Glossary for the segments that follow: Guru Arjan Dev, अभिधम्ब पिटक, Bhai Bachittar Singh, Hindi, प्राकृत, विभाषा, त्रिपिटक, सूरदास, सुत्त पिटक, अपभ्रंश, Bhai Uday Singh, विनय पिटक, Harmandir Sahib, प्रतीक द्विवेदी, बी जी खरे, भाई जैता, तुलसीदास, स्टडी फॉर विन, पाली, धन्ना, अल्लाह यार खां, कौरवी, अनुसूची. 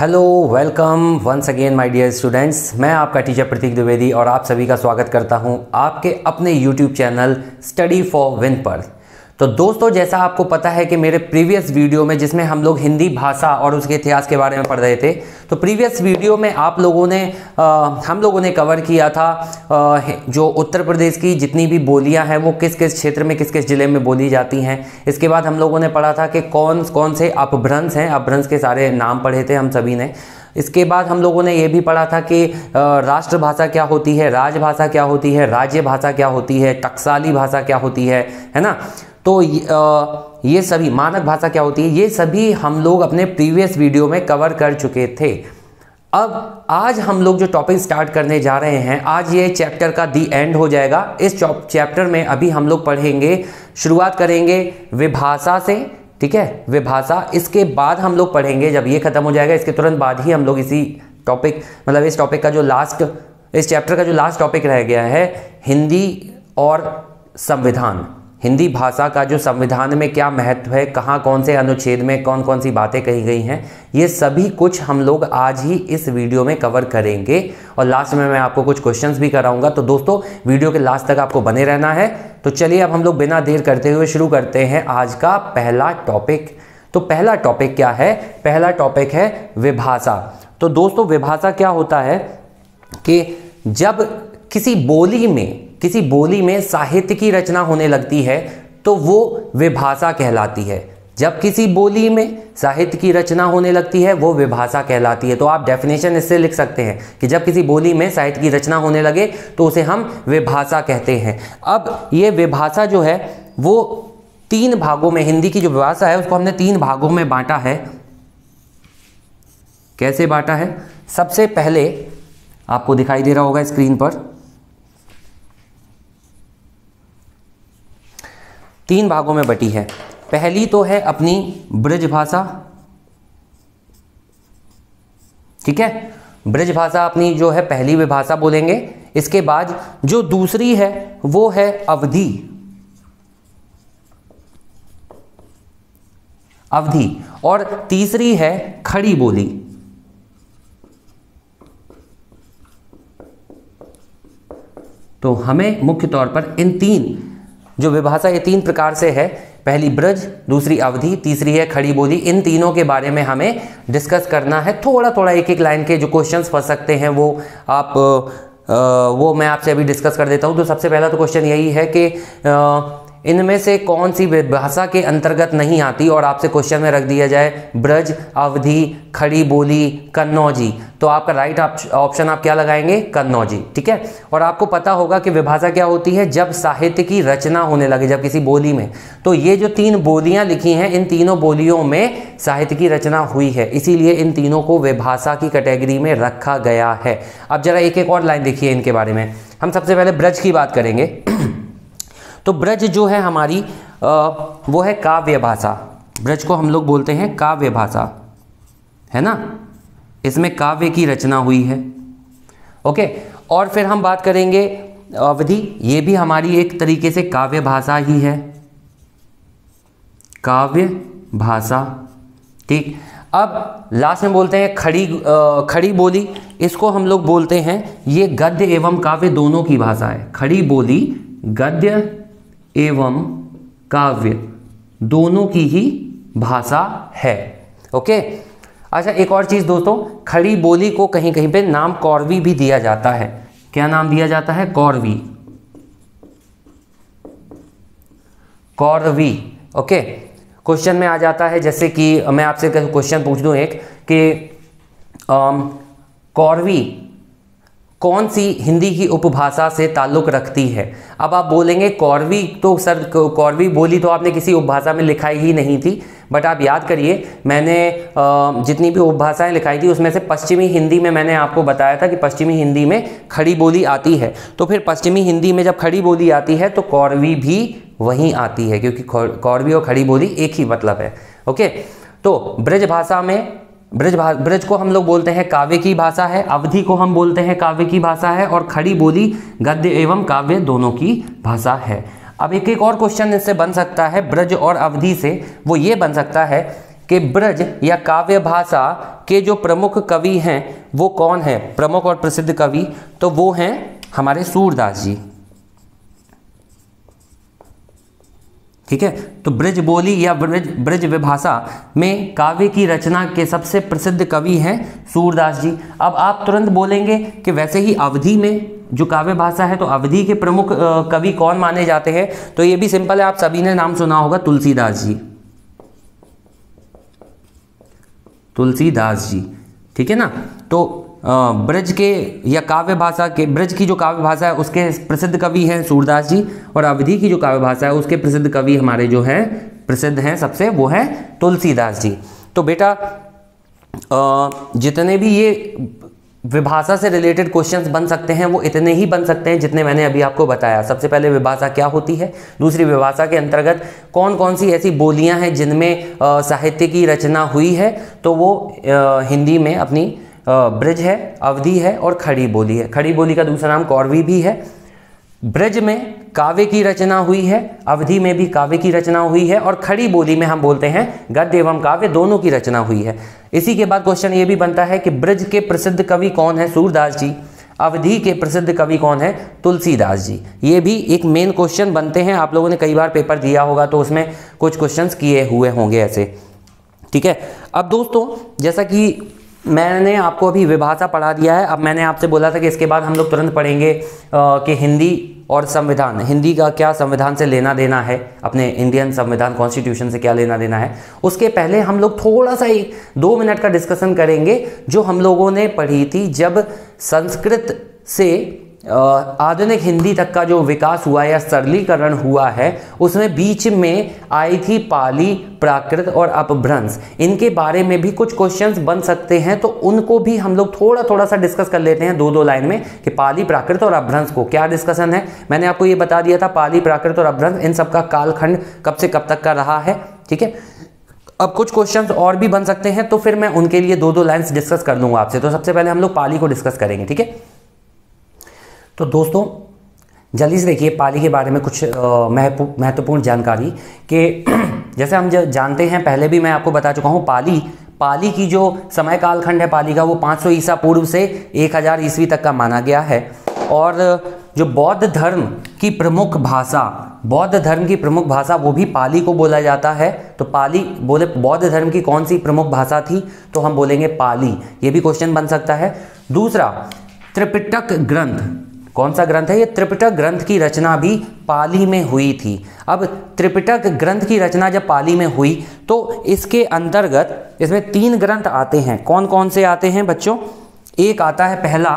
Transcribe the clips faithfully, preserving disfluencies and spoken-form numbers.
Hello welcome once again my dear students, मैं आपका teacher प्रतीक द्विवेदी और आप सभी का स्वागत करता हूं आपके अपने YouTube channel स्टडी फॉर विन पर। तो दोस्तों, जैसा आपको पता है कि मेरे प्रीवियस वीडियो में, जिसमें हम लोग हिंदी भाषा और उसके इतिहास के बारे में पढ़ रहे थे, तो प्रीवियस वीडियो में आप लोगों ने आ, हम लोगों ने कवर किया था आ, जो उत्तर प्रदेश की जितनी भी बोलियां हैं वो किस किस क्षेत्र में, किस किस ज़िले में बोली जाती हैं। इसके बाद हम लोगों ने पढ़ा था कि कौन कौन से अपभ्रंश हैं, अपभ्रंश के सारे नाम पढ़े थे हम सभी ने। इसके बाद हम लोगों ने ये भी पढ़ा था कि राष्ट्रभाषा क्या होती है, राजभाषा क्या होती है, राज्य भाषा क्या होती है, टकसाली भाषा क्या होती है है ना। तो ये सभी मानक भाषा क्या होती है, ये सभी हम लोग अपने प्रीवियस वीडियो में कवर कर चुके थे। अब आज हम लोग जो टॉपिक स्टार्ट करने जा रहे हैं, आज ये चैप्टर का दी एंड हो जाएगा। इस चैप्टर में अभी हम लोग पढ़ेंगे, शुरुआत करेंगे विभाषा से, ठीक है, विभाषा। इसके बाद हम लोग पढ़ेंगे, जब ये खत्म हो जाएगा इसके तुरंत बाद ही हम लोग इसी टॉपिक, मतलब इस टॉपिक का जो लास्ट, इस चैप्टर का जो लास्ट टॉपिक रह गया है, हिंदी और संविधान, हिंदी भाषा का जो संविधान में क्या महत्व है, कहाँ कौन से अनुच्छेद में कौन कौन सी बातें कही गई हैं, ये सभी कुछ हम लोग आज ही इस वीडियो में कवर करेंगे। और लास्ट में मैं आपको कुछ क्वेश्चंस भी कराऊंगा, तो दोस्तों वीडियो के लास्ट तक आपको बने रहना है। तो चलिए अब हम लोग बिना देर करते हुए शुरू करते हैं आज का पहला टॉपिक। तो पहला टॉपिक क्या है? पहला टॉपिक है विभाषा। तो दोस्तों विभाषा क्या होता है कि जब किसी बोली में किसी बोली में साहित्य की रचना होने लगती है तो वो विभाषा कहलाती है। जब किसी बोली में साहित्य की रचना होने लगती है वो विभाषा कहलाती है। तो आप डेफिनेशन इससे लिख सकते हैं कि जब किसी बोली में साहित्य की रचना होने लगे तो उसे हम विभाषा कहते हैं। अब ये विभाषा जो है वो तीन भागों में, हिंदी की जो विभाषा है उसको हमने तीन भागों में बांटा है। कैसे बांटा है? सबसे पहले आपको दिखाई दे रहा होगा स्क्रीन पर, तीन भागों में बटी है। पहली तो है अपनी ब्रज भाषा, ठीक है, ब्रज भाषा अपनी जो है पहली विभाषा बोलेंगे। इसके बाद जो दूसरी है वो है अवधी, अवधी, और तीसरी है खड़ी बोली, तो हमें मुख्य तौर पर इन तीन जो विभाषा, ये तीन प्रकार से है, पहली ब्रज, दूसरी अवधी, तीसरी है खड़ी बोली, इन तीनों के बारे में हमें डिस्कस करना है। थोड़ा थोड़ा एक एक लाइन के जो क्वेश्चंस फंस सकते हैं वो आप आ, वो मैं आपसे अभी डिस्कस कर देता हूँ। तो सबसे पहला तो क्वेश्चन यही है कि इनमें से कौन सी विभाषा के अंतर्गत नहीं आती, और आपसे क्वेश्चन में रख दिया जाए ब्रज, अवधी, खड़ी बोली, कन्नौजी, तो आपका राइट ऑप्शन आप क्या लगाएंगे? कन्नौजी, ठीक है। और आपको पता होगा कि विभाषा क्या होती है, जब साहित्य की रचना होने लगे, जब किसी बोली में, तो ये जो तीन बोलियां लिखी हैं इन तीनों बोलियों में साहित्य की रचना हुई है, इसीलिए इन तीनों को विभाषा की कैटेगरी में रखा गया है। अब जरा एक एक और लाइन देखिए इनके बारे में। हम सबसे पहले ब्रज की बात करेंगे। तो ब्रज जो है हमारी आ, वो है काव्य भाषा, ब्रज को हम लोग बोलते हैं काव्य भाषा, है ना, इसमें काव्य की रचना हुई है, ओके। और फिर हम बात करेंगे अवधी, ये भी हमारी एक तरीके से काव्य भाषा ही है, काव्य भाषा, ठीक। अब लास्ट में बोलते हैं खड़ी आ, खड़ी बोली, इसको हम लोग बोलते हैं, ये गद्य एवं काव्य दोनों की भाषा है। खड़ी बोली गद्य एवं काव्य दोनों की ही भाषा है, ओके। अच्छा, एक और चीज़ दोस्तों, खड़ी बोली को कहीं कहीं पे नाम कौरवी भी दिया जाता है। क्या नाम दिया जाता है? कौरवी, कौरवी, ओके। क्वेश्चन में आ जाता है, जैसे कि मैं आपसे क्वेश्चन पूछ दूं एक कि कौरवी कौन सी हिंदी की उपभाषा से ताल्लुक़ रखती है? अब आप बोलेंगे कौरवी, तो सर कौरवी बोली तो आपने किसी उपभाषा में लिखाई ही नहीं थी, बट आप याद करिए मैंने जितनी भी उपभाषाएं लिखाई थी उसमें से पश्चिमी हिंदी में मैंने आपको बताया था कि पश्चिमी हिंदी में खड़ी बोली आती है, तो फिर पश्चिमी हिंदी में जब खड़ी बोली आती है तो कौरवी भी वहीं आती है, क्योंकि कौरवी और खड़ी बोली एक ही मतलब है, ओके। तो ब्रज भाषा में ब्रज ब्रज को हम लोग बोलते हैं काव्य की भाषा है, अवधी को हम बोलते हैं काव्य की भाषा है, और खड़ी बोली गद्य एवं काव्य दोनों की भाषा है। अब एक एक और क्वेश्चन इससे बन सकता है ब्रज और अवधी से, वो ये बन सकता है कि ब्रज या काव्य भाषा के जो प्रमुख कवि हैं वो कौन है, प्रमुख और प्रसिद्ध कवि, तो वो हैं हमारे सूरदास जी। ठीक है, तो ब्रज बोली या ब्रज ब्रज विभाषा में काव्य की रचना के सबसे प्रसिद्ध कवि हैं सूरदास जी। अब आप तुरंत बोलेंगे कि वैसे ही अवधि में जो काव्य भाषा है तो अवधि के प्रमुख कवि कौन माने जाते हैं, तो ये भी सिंपल है, आप सभी ने नाम सुना होगा तुलसीदास जी, तुलसीदास जी। ठीक है ना, तो ब्रज के या काव्य भाषा के, ब्रज की जो काव्य भाषा है उसके प्रसिद्ध कवि हैं सूरदास जी, और अवधि की जो काव्य भाषा है उसके प्रसिद्ध कवि हमारे जो हैं प्रसिद्ध हैं सबसे, वो हैं तुलसीदास जी। तो बेटा जितने भी ये विभाषा से रिलेटेड क्वेश्चंस बन सकते हैं वो इतने ही बन सकते हैं जितने मैंने अभी आपको बताया। सबसे पहले विभाषा क्या होती है, दूसरी विभाषा के अंतर्गत कौन कौन सी ऐसी बोलियां हैं जिनमें साहित्य की रचना हुई है, तो वो आ, हिंदी में अपनी आ, ब्रज है, अवधि है और खड़ी बोली है। खड़ी बोली का दूसरा नाम कौरवी भी है। ब्रज में काव्य की रचना हुई है, अवधि में भी काव्य की रचना हुई है, और खड़ी बोली में हम बोलते हैं गद्य एवं काव्य दोनों की रचना हुई है। इसी के बाद क्वेश्चन ये भी बनता है कि ब्रज के प्रसिद्ध कवि कौन है, सूरदास जी। अवधि के प्रसिद्ध कवि कौन है, तुलसीदास जी। ये भी एक मेन क्वेश्चन बनते हैं, आप लोगों ने कई बार पेपर दिया होगा तो उसमें कुछ क्वेश्चन किए हुए होंगे ऐसे। ठीक है, अब दोस्तों जैसा कि मैंने आपको अभी विभाषा पढ़ा दिया है, अब मैंने आपसे बोला था कि इसके बाद हम लोग तुरंत पढ़ेंगे कि हिंदी और संविधान, हिंदी का क्या संविधान से लेना देना है, अपने इंडियन संविधान कॉन्स्टिट्यूशन से क्या लेना देना है। उसके पहले हम लोग थोड़ा सा एक दो मिनट का डिस्कशन करेंगे जो हम लोगों ने पढ़ी थी जब संस्कृत से आधुनिक हिंदी तक का जो विकास हुआ या सरलीकरण हुआ है, उसमें बीच में आई थी पाली, प्राकृत और अपभ्रंश। इनके बारे में भी कुछ क्वेश्चंस बन सकते हैं तो उनको भी हम लोग थोड़ा थोड़ा सा डिस्कस कर लेते हैं दो दो लाइन में कि पाली, प्राकृत और अपभ्रंश को क्या डिस्कशन है। मैंने आपको ये बता दिया था पाली, प्राकृत और अपभ्रंश इन सबका कालखंड कब से कब तक का रहा है। ठीक है, अब कुछ क्वेश्चंस और भी बन सकते हैं तो फिर मैं उनके लिए दो दो लाइन्स डिस्कस कर लूँगा आपसे। तो सबसे पहले हम लोग पाली को डिस्कस करेंगे। ठीक है, तो दोस्तों जल्दी से देखिए पाली के बारे में कुछ महत्वपूर्ण जानकारी कि जैसे हम जो जानते हैं, पहले भी मैं आपको बता चुका हूँ, पाली पाली की जो समय कालखंड है पाली का वो पाँच सौ ईसा पूर्व से एक हज़ार ईस्वी तक का माना गया है। और जो बौद्ध धर्म की प्रमुख भाषा, बौद्ध धर्म की प्रमुख भाषा वो भी पाली को बोला जाता है। तो पाली बोले बौद्ध धर्म की कौन सी प्रमुख भाषा थी, तो हम बोलेंगे पाली। ये भी क्वेश्चन बन सकता है। दूसरा, त्रिपिटक ग्रंथ, कौन सा ग्रंथ है ये, त्रिपिटक ग्रंथ की रचना भी पाली में हुई थी। अब त्रिपिटक ग्रंथ की रचना जब पाली में हुई तो इसके अंतर्गत इसमें तीन ग्रंथ आते हैं। कौन कौन से आते हैं बच्चों, एक आता है पहला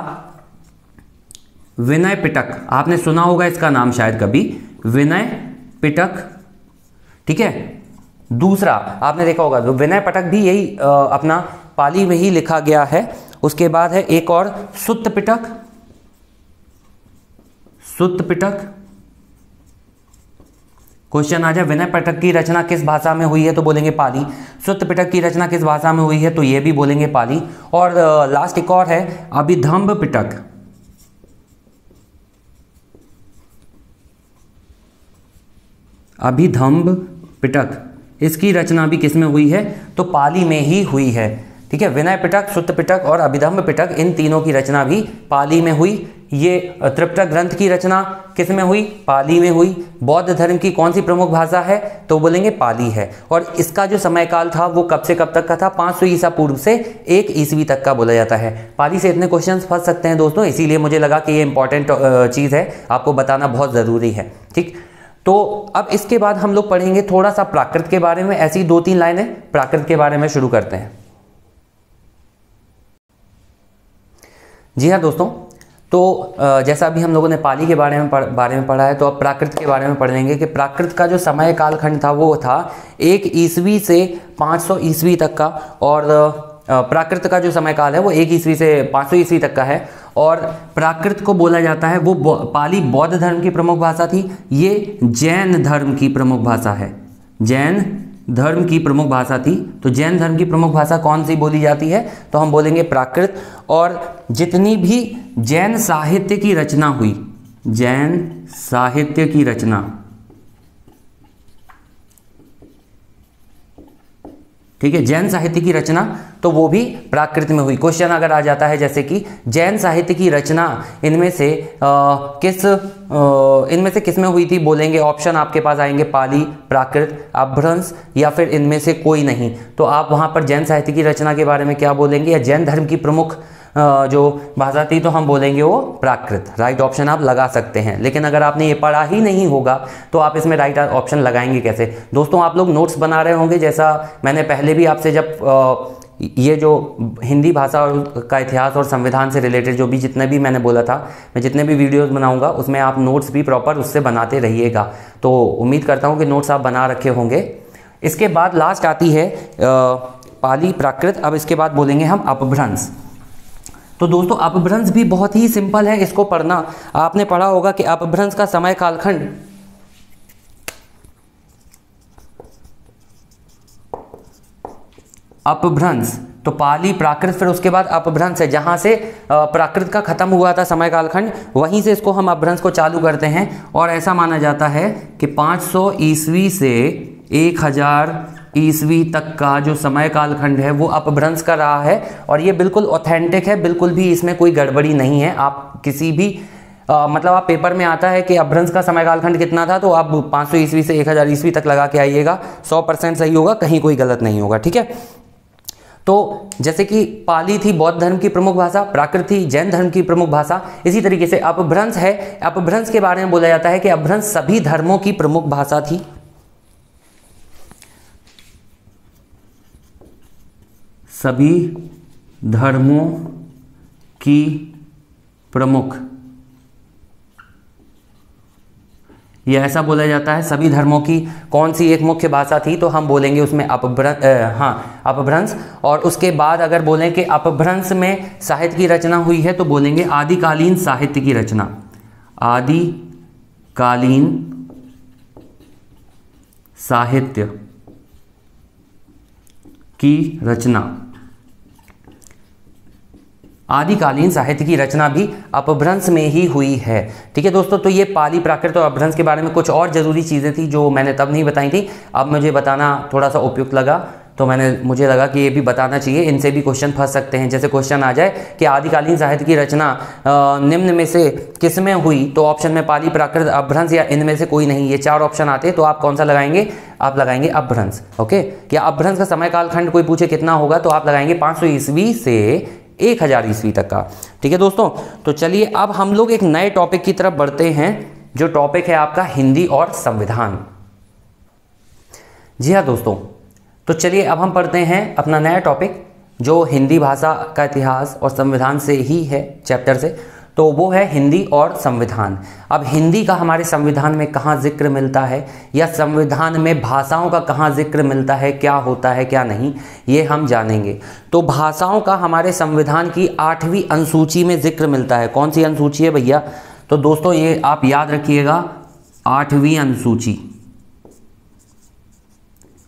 विनय पिटक, आपने सुना होगा इसका नाम शायद कभी, विनय पिटक। ठीक है, दूसरा आपने देखा होगा विनय पिटक भी यही अपना पाली में ही लिखा गया है। उसके बाद है एक और सुत्त पिटक, सुत्त पिटक। क्वेश्चन आ जाए विनय पिटक की रचना किस भाषा में हुई है, तो बोलेंगे पाली। सुत्त पिटक की रचना किस भाषा में हुई है, तो यह भी बोलेंगे पाली। और लास्ट एक और है अभिधम्ब पिटक, अभिधम्ब पिटक, इसकी रचना भी किस में हुई है, तो पाली में ही हुई है। ठीक है, विनय पिटक, सुत्त पिटक और अभिधम्ब पिटक इन तीनों की रचना भी पाली में हुई। ये त्रिपिटक ग्रंथ की रचना किस में हुई, पाली में हुई। बौद्ध धर्म की कौन सी प्रमुख भाषा है, तो बोलेंगे पाली है। और इसका जो समयकाल था वो कब से कब तक का था, पाँच सौ ईसा पूर्व से एक ईस्वी तक का बोला जाता है। पाली से इतने क्वेश्चंस फंस सकते हैं दोस्तों, इसीलिए मुझे लगा कि ये इंपॉर्टेंट चीज़ है, आपको बताना बहुत ज़रूरी है। ठीक, तो अब इसके बाद हम लोग पढ़ेंगे थोड़ा सा प्राकृत के बारे में, ऐसी दो तीन लाइनें प्राकृत के बारे में शुरू करते हैं। जी हाँ दोस्तों, तो जैसा अभी हम लोगों ने पाली के बारे में पढ़, बारे में पढ़ा है, तो अब प्राकृत के बारे में पढ़ लेंगे कि प्राकृत का जो समय कालखंड था वो था एक ईस्वी से पाँच सौ ईस्वी तक का। और प्राकृत का जो समय काल है वो एक ईस्वी से पाँच सौ ईस्वी तक का है। और प्राकृत को बोला जाता है, वो पाली बौद्ध धर्म की प्रमुख भाषा थी, ये जैन धर्म की प्रमुख भाषा है, जैन धर्म की प्रमुख भाषा थी। तो जैन धर्म की प्रमुख भाषा कौन सी बोली जाती है, तो हम बोलेंगे प्राकृत। और जितनी भी जैन साहित्य की रचना हुई, जैन साहित्य की रचना, ठीक है, जैन साहित्य की रचना तो वो भी प्राकृत में हुई। क्वेश्चन अगर आ जाता है जैसे कि जैन साहित्य की रचना इनमें से आ, किस इनमें से किस में हुई थी, बोलेंगे ऑप्शन आपके पास आएंगे पाली, प्राकृत, अपभ्रंश या फिर इनमें से कोई नहीं। तो आप वहाँ पर जैन साहित्य की रचना के बारे में क्या बोलेंगे, या जैन धर्म की प्रमुख जो भाषा थी तो हम बोलेंगे वो प्राकृत। राइट ऑप्शन आप लगा सकते हैं, लेकिन अगर आपने ये पढ़ा ही नहीं होगा तो आप इसमें राइट ऑप्शन लगाएंगे कैसे। दोस्तों आप लोग नोट्स बना रहे होंगे, जैसा मैंने पहले भी आपसे जब आ, ये जो हिंदी भाषा का इतिहास और संविधान से रिलेटेड जो भी जितने भी मैंने बोला था, मैं जितने भी वीडियोस बनाऊंगा उसमें आप नोट्स भी प्रॉपर उससे बनाते रहिएगा। तो उम्मीद करता हूँ कि नोट्स आप बना रखे होंगे। इसके बाद लास्ट आती है पाली, प्राकृत, अब इसके बाद बोलेंगे हम अपभ्रंश। तो दोस्तों अपभ्रंश भी बहुत ही सिंपल है, इसको पढ़ना। आपने पढ़ा होगा कि अपभ्रंश का समय कालखंड अपभ्रंश, तो पाली, प्राकृत, फिर उसके बाद अपभ्रंश है। जहाँ से प्राकृत का खत्म हुआ था समय कालखंड, वहीं से इसको हम अपभ्रंश को चालू करते हैं। और ऐसा माना जाता है कि पाँच सौ ईस्वी से एक हज़ार ईस्वी तक का जो समय कालखंड है वो अपभ्रंश का रहा है। और ये बिल्कुल ऑथेंटिक है, बिल्कुल भी इसमें कोई गड़बड़ी नहीं है। आप किसी भी आ, मतलब आप पेपर में आता है कि अपभ्रंश का समय कालखंड कितना था, तो आप पाँच सौ ईस्वी से एक हज़ार ईस्वी तक लगा के आइएगा, सौ परसेंट सही होगा, कहीं कोई गलत नहीं होगा। ठीक है, तो जैसे कि पाली थी बौद्ध धर्म की प्रमुख भाषा, प्राकृत थी जैन धर्म की प्रमुख भाषा, इसी तरीके से अपभ्रंश है। अपभ्रंश के बारे में बोला जाता है कि अपभ्रंश सभी धर्मों की प्रमुख भाषा थी। सभी धर्मों की प्रमुख, यह ऐसा बोला जाता है। सभी धर्मों की कौन सी एक मुख्य भाषा थी, तो हम बोलेंगे उसमें अपभ्रंश। हाँ, अपभ्रंश। और उसके बाद अगर बोलें कि अपभ्रंश में साहित्य की रचना हुई है, तो बोलेंगे आदिकालीन साहित्य की रचना। आदिकालीन साहित्य की रचना, आदिकालीन साहित्य की रचना भी अपभ्रंश में ही हुई है। ठीक है दोस्तों, तो ये पाली, प्राकृत और अपभ्रंश के बारे में कुछ और ज़रूरी चीज़ें थी जो मैंने तब नहीं बताई थी। अब मुझे बताना थोड़ा सा उपयुक्त लगा, तो मैंने मुझे लगा कि ये भी बताना चाहिए, इनसे भी क्वेश्चन फंस सकते हैं। जैसे क्वेश्चन आ जाए कि आदिकालीन साहित्य की रचना आ, निम्न में से किस में हुई, तो ऑप्शन में पाली, प्राकृत, अपभ्रंश या इनमें से कोई नहीं, ये चार ऑप्शन आते हैं, तो आप कौन सा लगाएंगे, आप लगाएंगे अपभ्रंश। ओके, या अपभ्रंश का समय कालखंड कोई पूछे कितना होगा, तो आप लगाएंगे पाँच सौ ईस्वी से एक हज़ार ईस्वी तक का। ठीक है दोस्तों, तो चलिए अब हम लोग एक नए टॉपिक की तरफ बढ़ते हैं, जो टॉपिक है आपका हिंदी और संविधान। जी हाँ दोस्तों, तो चलिए अब हम पढ़ते हैं अपना नया टॉपिक, जो हिंदी भाषा का इतिहास और संविधान से ही है, चैप्टर से, तो वो है हिंदी और संविधान। अब हिंदी का हमारे संविधान में कहाँ जिक्र मिलता है, या संविधान में भाषाओं का कहाँ जिक्र मिलता है, क्या होता है क्या नहीं, ये हम जानेंगे। तो भाषाओं का हमारे संविधान की आठवीं अनुसूची में जिक्र मिलता है। कौन सी अनुसूची है भैया, तो दोस्तों ये आप याद रखिएगा, आठवीं अनुसूची।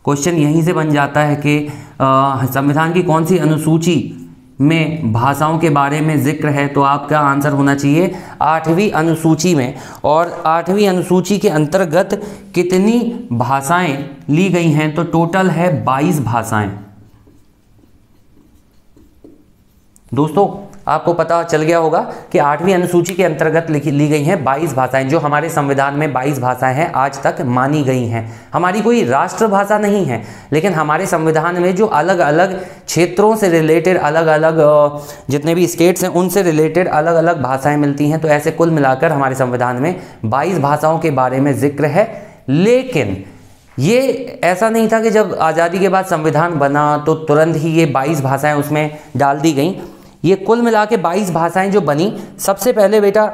क्वेश्चन यहीं से बन जाता है कि संविधान की कौन सी अनुसूची में भाषाओं के बारे में जिक्र है, तो आपका आंसर होना चाहिए आठवीं अनुसूची में। और आठवीं अनुसूची के अंतर्गत कितनी भाषाएं ली गई हैं, तो टोटल है बाईस भाषाएं। दोस्तों आपको पता चल गया होगा कि आठवीं अनुसूची के अंतर्गत लिखी ली गई हैं बाईस भाषाएं, जो हमारे संविधान में बाईस भाषाएं हैं आज तक मानी गई हैं। हमारी कोई राष्ट्रभाषा नहीं है, लेकिन हमारे संविधान में जो अलग अलग क्षेत्रों से रिलेटेड, अलग अलग जितने भी स्टेट्स हैं उनसे रिलेटेड अलग अलग भाषाएँ मिलती हैं। तो ऐसे कुल मिलाकर हमारे संविधान में बाईस भाषाओं के बारे में जिक्र है। लेकिन ये ऐसा नहीं था कि जब आज़ादी के बाद संविधान बना तो तुरंत ही ये बाईस भाषाएँ उसमें डाल दी गई। ये कुल मिला के बाईस भाषाएं जो बनी, सबसे पहले बेटा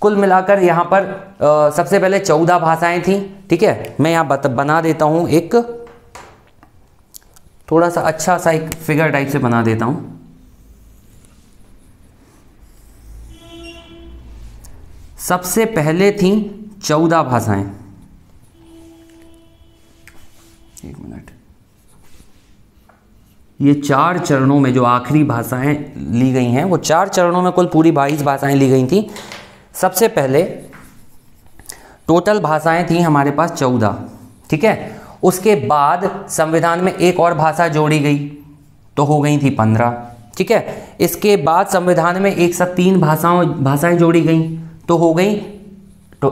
कुल मिलाकर यहाँ पर आ, सबसे पहले चौदह भाषाएं थी। ठीक है, मैं यहाँ बना देता हूँ एक थोड़ा सा अच्छा सा एक फिगर टाइप से बना देता हूँ। सबसे पहले थी चौदह भाषाएं, एक मिनट, ये चार चरणों में जो आखिरी भाषाएं ली गई हैं, वो चार चरणों में कुल पूरी बाईस भाषाएं ली गई थी। सबसे पहले टोटल भाषाएं थी हमारे पास चौदह। ठीक है, उसके बाद संविधान में एक और भाषा जोड़ी गई तो हो गई थी पंद्रह। ठीक है, इसके बाद संविधान में एक साथ तीन भाषाओं भाषाएं जोड़ी गई तो हो गई तो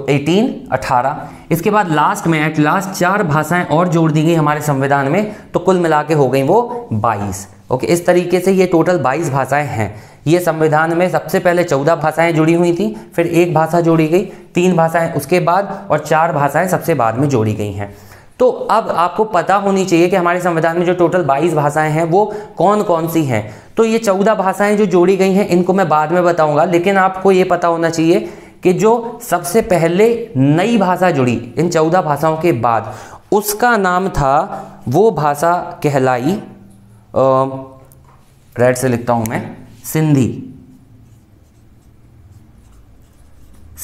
अठारह, इसके बाद लास्ट में एट लास्ट चार भाषाएं और जोड़ दी गई हमारे संविधान में तो कुल मिला के हो गई वो बाईस। ओके, इस तरीके से ये टोटल बाईस भाषाएं हैं। ये संविधान में सबसे पहले चौदह भाषाएं जुड़ी हुई थी, फिर एक भाषा जोड़ी गई, तीन भाषाएं उसके बाद और चार भाषाएं सबसे बाद में जोड़ी गई हैं। तो अब आपको पता होनी चाहिए कि हमारे संविधान में जो टोटल बाईस भाषाएं हैं वो कौन कौन सी हैं। तो ये चौदह भाषाएं जो जोड़ी गई हैं इनको मैं बाद में बताऊंगा, लेकिन आपको ये पता होना चाहिए कि जो सबसे पहले नई भाषा जुड़ी इन चौदह भाषाओं के बाद उसका नाम था, वो भाषा कहलाई, रेड से लिखता हूं मैं, सिंधी।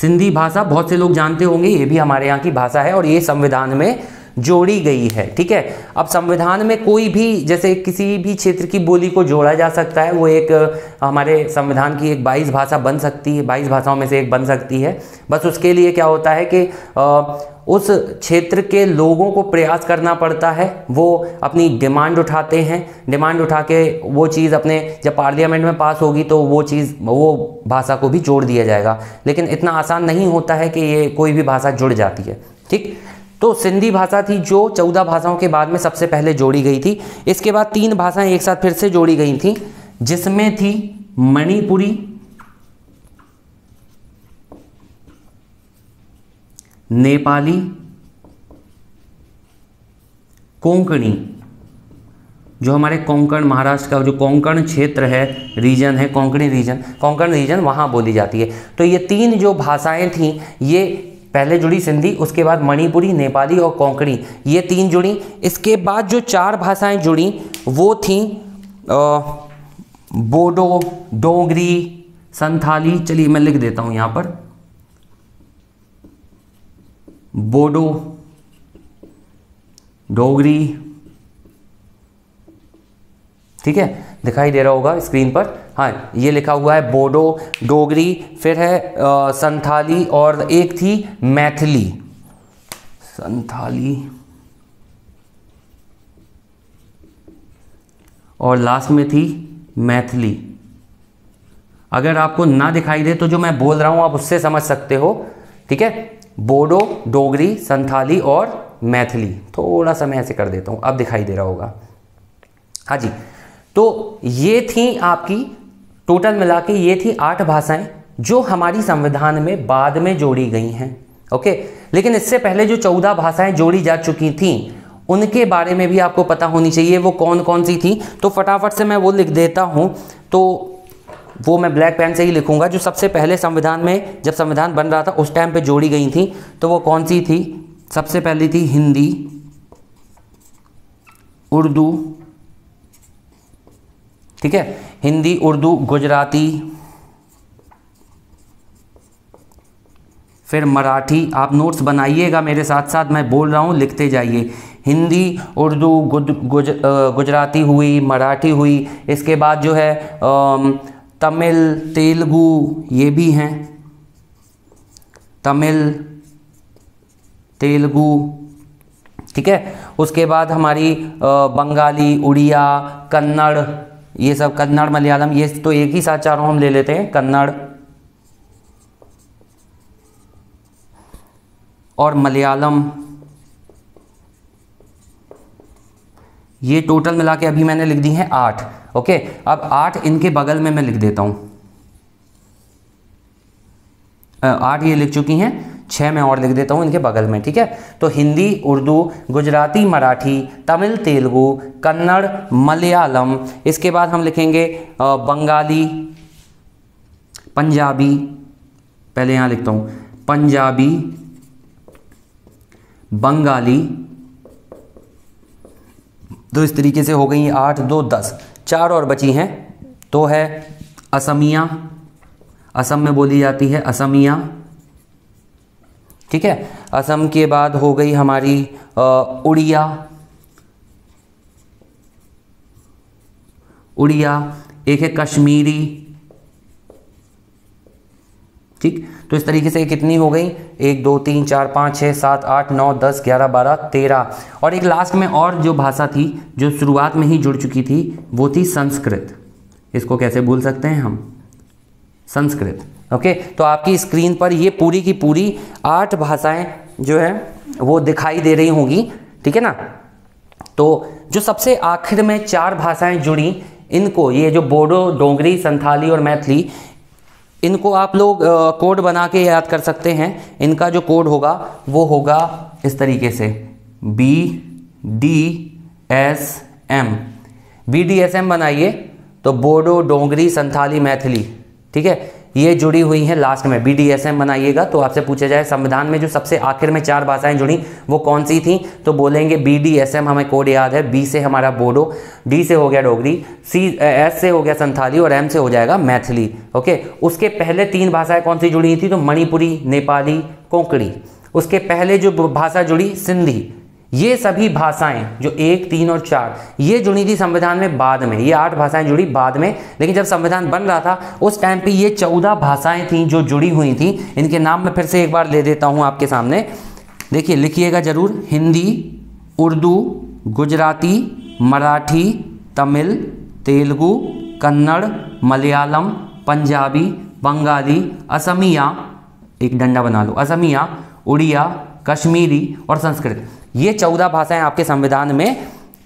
सिंधी भाषा बहुत से लोग जानते होंगे, ये भी हमारे यहाँ की भाषा है और ये संविधान में जोड़ी गई है। ठीक है, अब संविधान में कोई भी जैसे किसी भी क्षेत्र की बोली को जोड़ा जा सकता है, वो एक हमारे संविधान की एक बाईस भाषा बन सकती है, बाईस भाषाओं में से एक बन सकती है। बस उसके लिए क्या होता है कि आ, उस क्षेत्र के लोगों को प्रयास करना पड़ता है, वो अपनी डिमांड उठाते हैं, डिमांड उठा के वो चीज़ अपने जब पार्लियामेंट में पास होगी तो वो चीज़ वो भाषा को भी जोड़ दिया जाएगा, लेकिन इतना आसान नहीं होता है कि ये कोई भी भाषा जुड़ जाती है। ठीक, तो सिंधी भाषा थी जो चौदह भाषाओं के बाद में सबसे पहले जोड़ी गई थी। इसके बाद तीन भाषाएं एक साथ फिर से जोड़ी गई थी, जिसमें थी मणिपुरी, नेपाली, कोंकणी। जो हमारे कोंकण, महाराष्ट्र का जो कोंकण क्षेत्र है, रीजन है, कोंकणी रीजन, कोंकण रीजन, वहाँ बोली जाती है। तो ये तीन जो भाषाएं थीं, ये पहले जुड़ी सिंधी, उसके बाद मणिपुरी, नेपाली और कोंकणी, ये तीन जुड़ी। इसके बाद जो चार भाषाएं जुड़ी वो थीं बोडो, डोगरी, संथाली। चलिए मैं लिख देता हूँ यहाँ पर, बोडो, डोगरी। ठीक है, दिखाई दे रहा होगा स्क्रीन पर, हाँ ये लिखा हुआ है बोडो, डोगरी, फिर है आ, संथाली और एक थी मैथिली। संथाली और लास्ट में थी मैथिली। अगर आपको ना दिखाई दे तो जो मैं बोल रहा हूँ आप उससे समझ सकते हो। ठीक है, बोडो, डोगरी, संथाली और मैथिली। थोड़ा सा मैं ऐसे कर देता हूँ, अब दिखाई दे रहा होगा। हाँ जी, तो ये थी आपकी टोटल मिला के ये थी आठ भाषाएं जो हमारी संविधान में बाद में जोड़ी गई हैं। ओके, लेकिन इससे पहले जो चौदह भाषाएं जोड़ी जा चुकी थीं उनके बारे में भी आपको पता होनी चाहिए वो कौन कौन सी थी। तो फटाफट से मैं वो लिख देता हूँ, तो वो मैं ब्लैक पेन से ही लिखूंगा। जो सबसे पहले संविधान में जब संविधान बन रहा था उस टाइम पे जोड़ी गई थी तो वो कौन सी थी। सबसे पहली थी हिंदी, उर्दू। ठीक है, हिंदी, उर्दू, गुजराती, फिर मराठी। आप नोट्स बनाइएगा मेरे साथ साथ, मैं बोल रहा हूँ लिखते जाइए। हिंदी, उर्दू, गुज, गुज, गुजराती हुई, मराठी हुई, इसके बाद जो है तमिल, तेलुगू, ये भी हैं, तमिल, तेलुगू। ठीक है, उसके बाद हमारी बंगाली, उड़िया, कन्नड़, ये सब, कन्नड़, मलयालम, ये तो एक ही साथ चारों हम ले लेते हैं, कन्नड़ और मलयालम। ये टोटल मिला के अभी मैंने लिख दी है आठ। ओके, अब आठ इनके बगल में मैं लिख देता हूँ, आठ ये लिख चुकी हैं, छः मैं और लिख देता हूँ इनके बगल में। ठीक है, तो हिंदी, उर्दू, गुजराती, मराठी, तमिल, तेलुगु, कन्नड़, मलयालम, इसके बाद हम लिखेंगे बंगाली, पंजाबी, पहले यहाँ लिखता हूँ पंजाबी, बंगाली। तो इस तरीके से हो गई आठ, दो, दस, चार और बची हैं। तो है असमिया, असम में बोली जाती है असमिया। ठीक है, असम के बाद हो गई हमारी उड़िया, उड़िया, एक है कश्मीरी, ठीक। तो इस तरीके से कितनी हो गई, एक दो तीन चार पाँच छः सात आठ नौ दस ग्यारह बारह तेरह, और एक लास्ट में और जो भाषा थी जो शुरुआत में ही जुड़ चुकी थी वो थी संस्कृत। इसको कैसे भूल सकते हैं हम, संस्कृत। ओके, तो आपकी स्क्रीन पर ये पूरी की पूरी आठ भाषाएं जो है वो दिखाई दे रही होंगी, ठीक है ना। तो जो सबसे आखिर में चार भाषाएं जुड़ी, इनको ये जो बोडो, डोगरी, संथाली और मैथिली, इनको आप लोग आ, कोड बना के याद कर सकते हैं। इनका जो कोड होगा वो होगा इस तरीके से B D S M. B D S M बनाइए तो बोडो, डोगरी, संथाली, मैथिली, ठीक है, ये जुड़ी हुई हैं लास्ट में। बी डी एस एम बनाइएगा तो आपसे पूछा जाए संविधान में जो सबसे आखिर में चार भाषाएं जुड़ी वो कौन सी थी, तो बोलेंगे बी डी एस एम, हमें कोड याद है। बी से हमारा बोडो, डी से हो गया डोगरी, सी एस से हो गया संथाली और एम से हो जाएगा मैथिली। ओके, उसके पहले तीन भाषाएं कौन सी जुड़ी थी, तो मणिपुरी, नेपाली, कोंकणी। उसके पहले जो भाषा जुड़ी सिंधी, ये सभी भाषाएं जो एक, तीन और चार ये जुड़ी थी संविधान में बाद में। ये आठ भाषाएं जुड़ी बाद में, लेकिन जब संविधान बन रहा था उस टाइम पे ये चौदह भाषाएं थीं जो जुड़ी हुई थीं। इनके नाम मैं फिर से एक बार ले देता हूं आपके सामने, देखिए लिखिएगा जरूर। हिंदी, उर्दू, गुजराती, मराठी, तमिल, तेलुगु, कन्नड़, मलयालम, पंजाबी, बंगाली, असमिया, एक डंडा बना लो, असमिया, उड़िया, कश्मीरी और संस्कृत। ये चौदह भाषाएं आपके संविधान में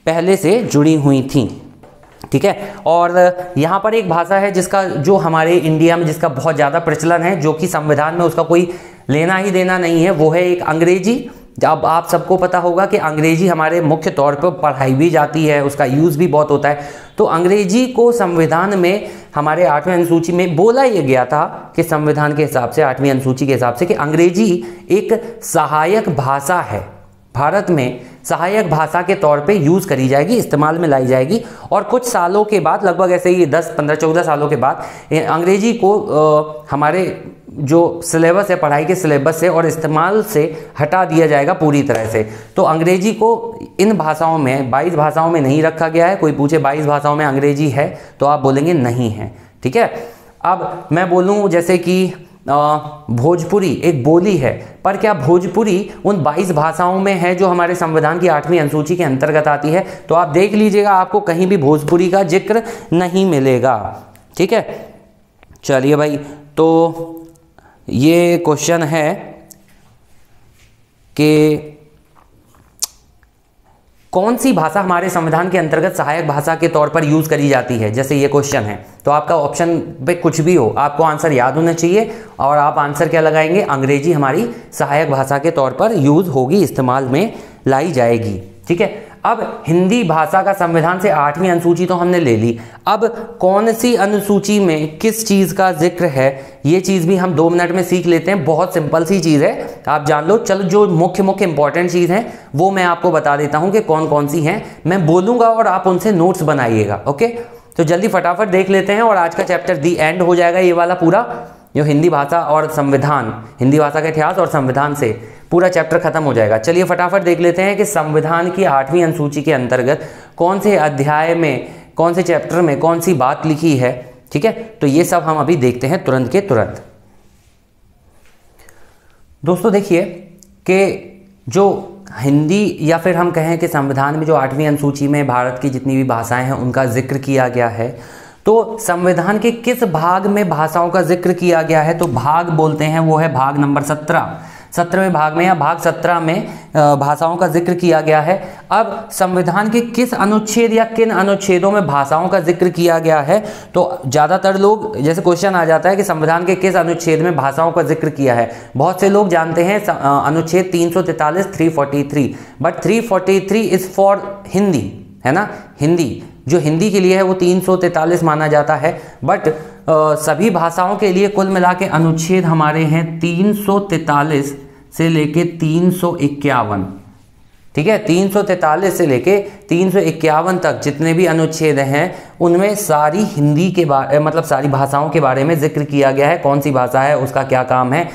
पहले से जुड़ी हुई थीं, ठीक है। और यहाँ पर एक भाषा है जिसका जो हमारे इंडिया में जिसका बहुत ज़्यादा प्रचलन है, जो कि संविधान में उसका कोई लेना ही देना नहीं है, वो है एक अंग्रेजी। अब आप सबको पता होगा कि अंग्रेजी हमारे मुख्य तौर पर पढ़ाई भी जाती है, उसका यूज़ भी बहुत होता है। तो अंग्रेजी को संविधान में हमारे आठवीं अनुसूची में बोला यह गया था कि संविधान के हिसाब से, आठवीं अनुसूची के हिसाब से, कि अंग्रेजी एक सहायक भाषा है, भारत में सहायक भाषा के तौर पे यूज़ करी जाएगी, इस्तेमाल में लाई जाएगी। और कुछ सालों के बाद, लगभग ऐसे ही दस पंद्रह चौदह सालों के बाद, अंग्रेजी को आ, हमारे जो सिलेबस है, पढ़ाई के सिलेबस से और इस्तेमाल से हटा दिया जाएगा पूरी तरह से। तो अंग्रेजी को इन भाषाओं में, बाईस भाषाओं में नहीं रखा गया है। कोई पूछे बाईस भाषाओं में अंग्रेजी है तो आप बोलेंगे नहीं है, ठीक है। अब मैं बोलूँ जैसे कि आ, भोजपुरी एक बोली है, पर क्या भोजपुरी उन बाईस भाषाओं में है जो हमारे संविधान की आठवीं अनुसूची के अंतर्गत आती है? तो आप देख लीजिएगा, आपको कहीं भी भोजपुरी का जिक्र नहीं मिलेगा, ठीक है। चलिए भाई, तो ये क्वेश्चन है कि कौन सी भाषा हमारे संविधान के अंतर्गत सहायक भाषा के तौर पर यूज़ करी जाती है, जैसे ये क्वेश्चन है। तो आपका ऑप्शन पे कुछ भी हो, आपको आंसर याद होना चाहिए और आप आंसर क्या लगाएंगे, अंग्रेजी हमारी सहायक भाषा के तौर पर यूज़ होगी, इस्तेमाल में लाई जाएगी, ठीक है। अब हिंदी भाषा का संविधान से आठवीं अनुसूची तो हमने ले ली, अब कौन सी अनुसूची में किस चीज़ का जिक्र है, ये चीज़ भी हम दो मिनट में सीख लेते हैं। बहुत सिंपल सी चीज़ है, आप जान लो। चलो, जो मुख्य मुख्य इंपॉर्टेंट चीज़ हैं वो मैं आपको बता देता हूँ कि कौन कौन सी हैं। मैं बोलूँगा और आप उनसे नोट्स बनाइएगा, ओके। तो जल्दी फटाफट देख लेते हैं और आज का चैप्टर दी एंड हो जाएगा, ये वाला पूरा, जो हिंदी भाषा और संविधान, हिंदी भाषा का इतिहास और संविधान से पूरा चैप्टर खत्म हो जाएगा। चलिए फटाफट देख लेते हैं कि संविधान की आठवीं अनुसूची के अंतर्गत कौन से अध्याय में, कौन से चैप्टर में कौन सी बात लिखी है, ठीक है। तो ये सब हम अभी देखते हैं तुरंत के तुरंत। दोस्तों देखिए कि जो हिंदी या फिर हम कहें कि संविधान में जो आठवीं अनुसूची में भारत की जितनी भी भाषाएं हैं उनका जिक्र किया गया है, तो संविधान के किस भाग में भाषाओं का जिक्र किया गया है, तो भाग बोलते हैं वो है भाग नंबर सत्रह। सत्रहवें भाग में या भाग सत्रह में भाषाओं का जिक्र किया गया है। अब संविधान के किस अनुच्छेद या किन अनुच्छेदों में भाषाओं का जिक्र किया गया है, तो ज़्यादातर लोग, जैसे क्वेश्चन आ जाता है कि संविधान के किस अनुच्छेद में भाषाओं का जिक्र किया है, बहुत से लोग जानते हैं अनुच्छेद तीन सौ तैंतालीस, तीन सौ तैंतालीस, बट तीन सौ तैंतालीस इज़ फॉर हिंदी, है ना। हिंदी जो हिंदी के लिए है वो तीन सौ तैंतालीस माना जाता है, बट सभी भाषाओं के लिए कुल मिला के अनुच्छेद हमारे हैं तीन सौ तैंतालीस से लेके तीन सौ इक्यावन, ठीक है। तीन सौ तैंतालीस से लेके तीन सौ इक्यावन तक जितने भी अनुच्छेद हैं उनमें सारी हिंदी के बारे, मतलब सारी भाषाओं के बारे में जिक्र किया गया है। कौन सी भाषा है, उसका क्या काम है,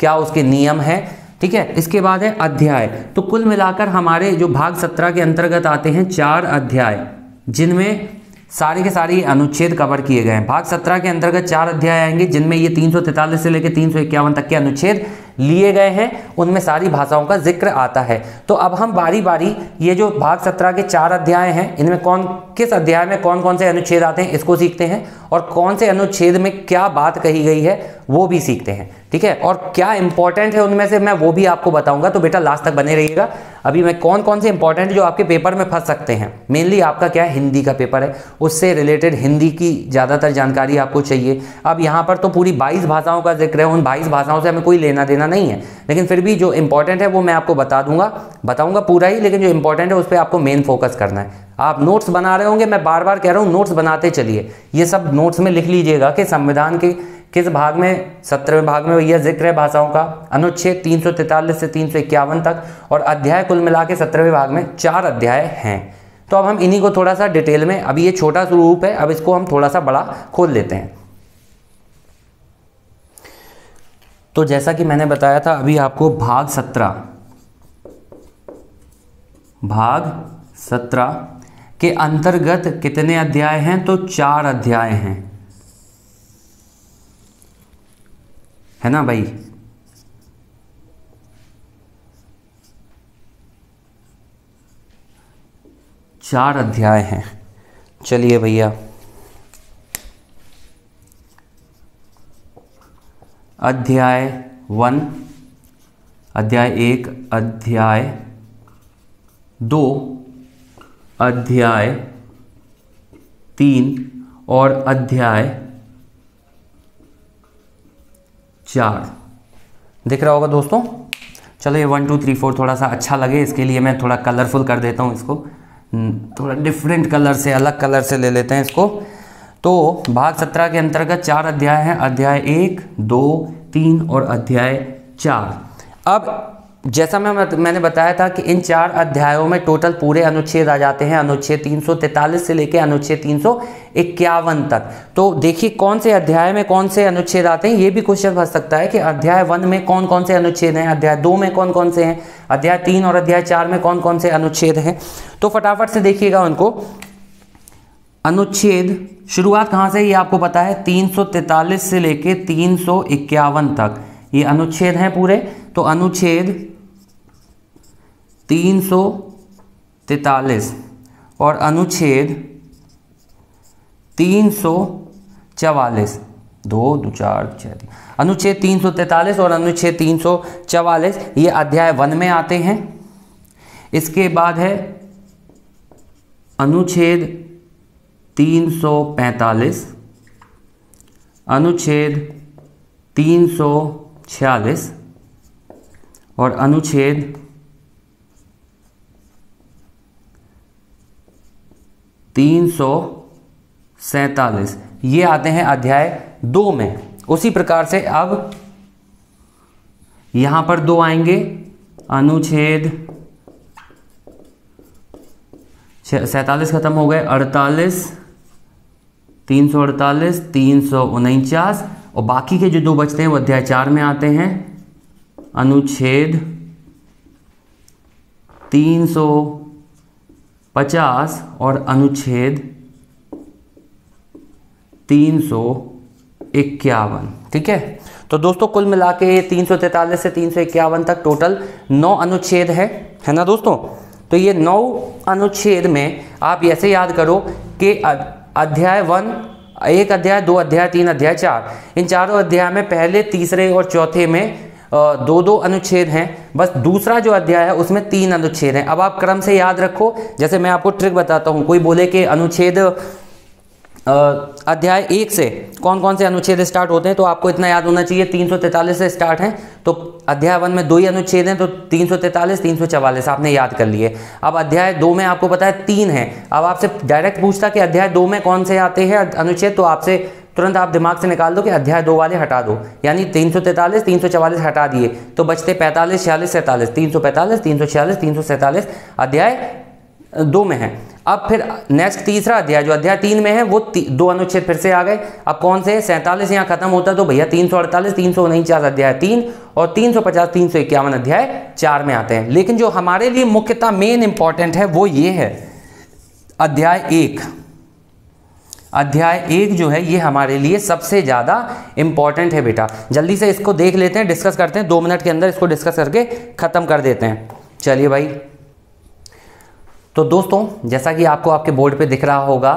क्या उसके नियम हैं, ठीक है। इसके बाद है अध्याय। तो कुल मिलाकर हमारे जो भाग सत्रह के अंतर्गत आते हैं चार अध्याय, जिनमें सारे के सारे अनुच्छेद कवर किए गए हैं। भाग सत्रह के अंतर्गत चार अध्याय आएंगे जिनमें ये तीन सौ तैंतालीस से लेकर तीन सौ इक्यावन तक के अनुच्छेद लिए गए हैं, उनमें सारी भाषाओं का जिक्र आता है। तो अब हम बारी बारी ये जो भाग सत्रह के चार अध्याय हैं इनमें कौन किस अध्याय में कौन कौन से अनुच्छेद आते हैं इसको सीखते हैं, और कौन से अनुच्छेद में क्या बात कही गई है वो भी सीखते हैं, ठीक है, और क्या इंपॉर्टेंट है उनमें से मैं वो भी आपको बताऊंगा। तो बेटा लास्ट तक बने रहिएगा। अभी मैं कौन कौन से इंपॉर्टेंट जो आपके पेपर में फंस सकते हैं, मेनली आपका क्या है हिंदी का पेपर है, उससे रिलेटेड हिंदी की ज़्यादातर जानकारी आपको चाहिए। अब यहाँ पर तो पूरी बाईस भाषाओं का जिक्र है, उन बाईस भाषाओं से हमें कोई लेना देना नहीं है, लेकिन फिर भी जो इंपॉर्टेंट है वो मैं आपको बता दूंगा, बताऊंगा पूरा ही, लेकिन जो इंपॉर्टेंट है उस पर आपको मेन फोकस करना है। आप नोट्स बना रहे होंगे, मैं बार बार कह रहा हूँ नोट्स बनाते चलिए, ये सब नोट्स में लिख लीजिएगा कि संविधान के किस भाग में, सत्रहवें भाग में यह जिक्र है भाषाओं का, अनुच्छेद तीन सौ तैंतालीस से तीन सौ इक्यावन तक, और अध्याय कुल मिला के सत्रहवें भाग में चार अध्याय हैं। तो अब हम इन्हीं को थोड़ा सा डिटेल में, अभी ये छोटा स्वरूप है, अब इसको हम थोड़ा सा बड़ा खोल लेते हैं। तो जैसा कि मैंने बताया था अभी आपको भाग सत्रह भाग सत्रह के अंतर्गत कितने अध्याय हैं, तो चार अध्याय हैं, है ना भाई। चार अध्याय हैं। चलिए भैया, अध्याय वन, अध्याय एक, अध्याय दो, अध्याय तीन और अध्याय चार, दिख रहा होगा दोस्तों। चलो ये वन टू थ्री फोर थोड़ा सा अच्छा लगे इसके लिए मैं थोड़ा कलरफुल कर देता हूँ, इसको थोड़ा डिफरेंट कलर से, अलग कलर से ले लेते हैं इसको। तो भाग सत्रह के अंतर्गत चार अध्याय हैं, अध्याय एक, दो, तीन और अध्याय चार। अब जैसा मैं मैंने बताया था कि इन चार अध्यायों में टोटल पूरे अनुच्छेद आ जाते हैं, अनुच्छेद तीन सौ तैंतालीस से लेकर अनुच्छेद तीन सौ इक्यावन तक। तो देखिए कौन से अध्याय में कौन से अनुच्छेद आते हैं, ये भी क्वेश्चन फंस सकता है कि अध्याय वन में कौन कौन से अनुच्छेद हैं, अध्याय दो में कौन कौन से हैं, अध्याय तीन और अध्याय चार में कौन कौन से अनुच्छेद हैं। तो फटाफट से देखिएगा उनको। अनुच्छेद शुरुआत कहाँ से, ये आपको पता है, तीन सौ तैंतालीस से लेकर तीन सौ इक्यावन तक ये अनुच्छेद हैं पूरे। तो अनुच्छेद तीन सौ तैंतालीस और अनुच्छेद तीन सौ चवालीस, दो दो चार छः, अनुच्छेद तीन सौ तैंतालीस और अनुच्छेद तीन सौ चवालीस ये अध्याय वन में आते हैं। इसके बाद है अनुच्छेद तीन सौ पैंतालीस, अनुच्छेद तीन सौ छियालीस और अनुच्छेद तीन सौ सैंतालीस, ये आते हैं अध्याय दो में। उसी प्रकार से अब यहां पर दो आएंगे, अनुच्छेद सैंतालीस खत्म हो गए, अड़तालीस, तीन सौ अड़तालीस, तीन सौ उनचास और बाकी के जो दो बचते हैं वो अध्याय चार में आते हैं, अनुच्छेद तीन सौ पचास और अनुच्छेद तीन सौ इक्यावन, ठीक है। तो दोस्तों कुल मिला के तीन सौ तैंतालीस से तीन सौ इक्यावन तक टोटल नौ अनुच्छेद है, है ना दोस्तों। तो ये नौ अनुच्छेद में आप ऐसे याद करो कि अध्याय वन, एक अध्याय, दो अध्याय, तीन अध्याय, चार, इन चारों अध्याय में पहले, तीसरे और चौथे में दो दो अनुच्छेद हैं, बस दूसरा जो अध्याय है उसमें तीन अनुच्छेद हैं। अब आप क्रम से याद रखो, जैसे मैं आपको ट्रिक बताता हूँ, कोई बोले कि अनुच्छेद अध्याय एक से कौन कौन से अनुच्छेद स्टार्ट होते हैं, तो आपको इतना याद होना चाहिए तीन सौ तैंतालीस से स्टार्ट हैं, तो अध्याय वन में दो ही अनुच्छेद हैं, तो तीन सौ तैंतालीस, तीन सौ चवालीस आपने याद कर लिए। अब अध्याय दो में आपको पता है तीन है, अब आपसे डायरेक्ट पूछता कि अध्याय दो में कौन से आते हैं अनुच्छेद, तो आपसे तुरंत आप दिमाग से निकाल दो कि अध्याय दो वाले हटा दो, यानी तीन सौ तैंतालीस, तीन सौ चवालीस हटा दिए तो बचते पैंतालीस, छियालीस, सैंतालीस, तीन सौ पैंतालीस, तीन सौ छियालीस, तीन सौ सैंतालीस अध्याय दो में है। अब फिर नेक्स्ट तीसरा अध्याय जो अध्याय तीन में है वो दो अनुच्छेद फिर से आ गए, अब कौन से, सैंतालीस यहाँ खत्म होता तो भैया तीन सौ अड़तालीस, तीन सौ उनचास अध्याय तीन और तीन सौ पचास, तीन सौ इक्यावन अध्याय चार में आते हैं। लेकिन जो हमारे लिए मुख्यतः मेन इंपॉर्टेंट है वो ये है अध्याय एक, अध्याय एक जो है ये हमारे लिए सबसे ज़्यादा इम्पॉर्टेंट है बेटा। जल्दी से इसको देख लेते हैं, डिस्कस करते हैं, दो मिनट के अंदर इसको डिस्कस करके ख़त्म कर देते हैं। चलिए भाई, तो दोस्तों जैसा कि आपको आपके बोर्ड पे दिख रहा होगा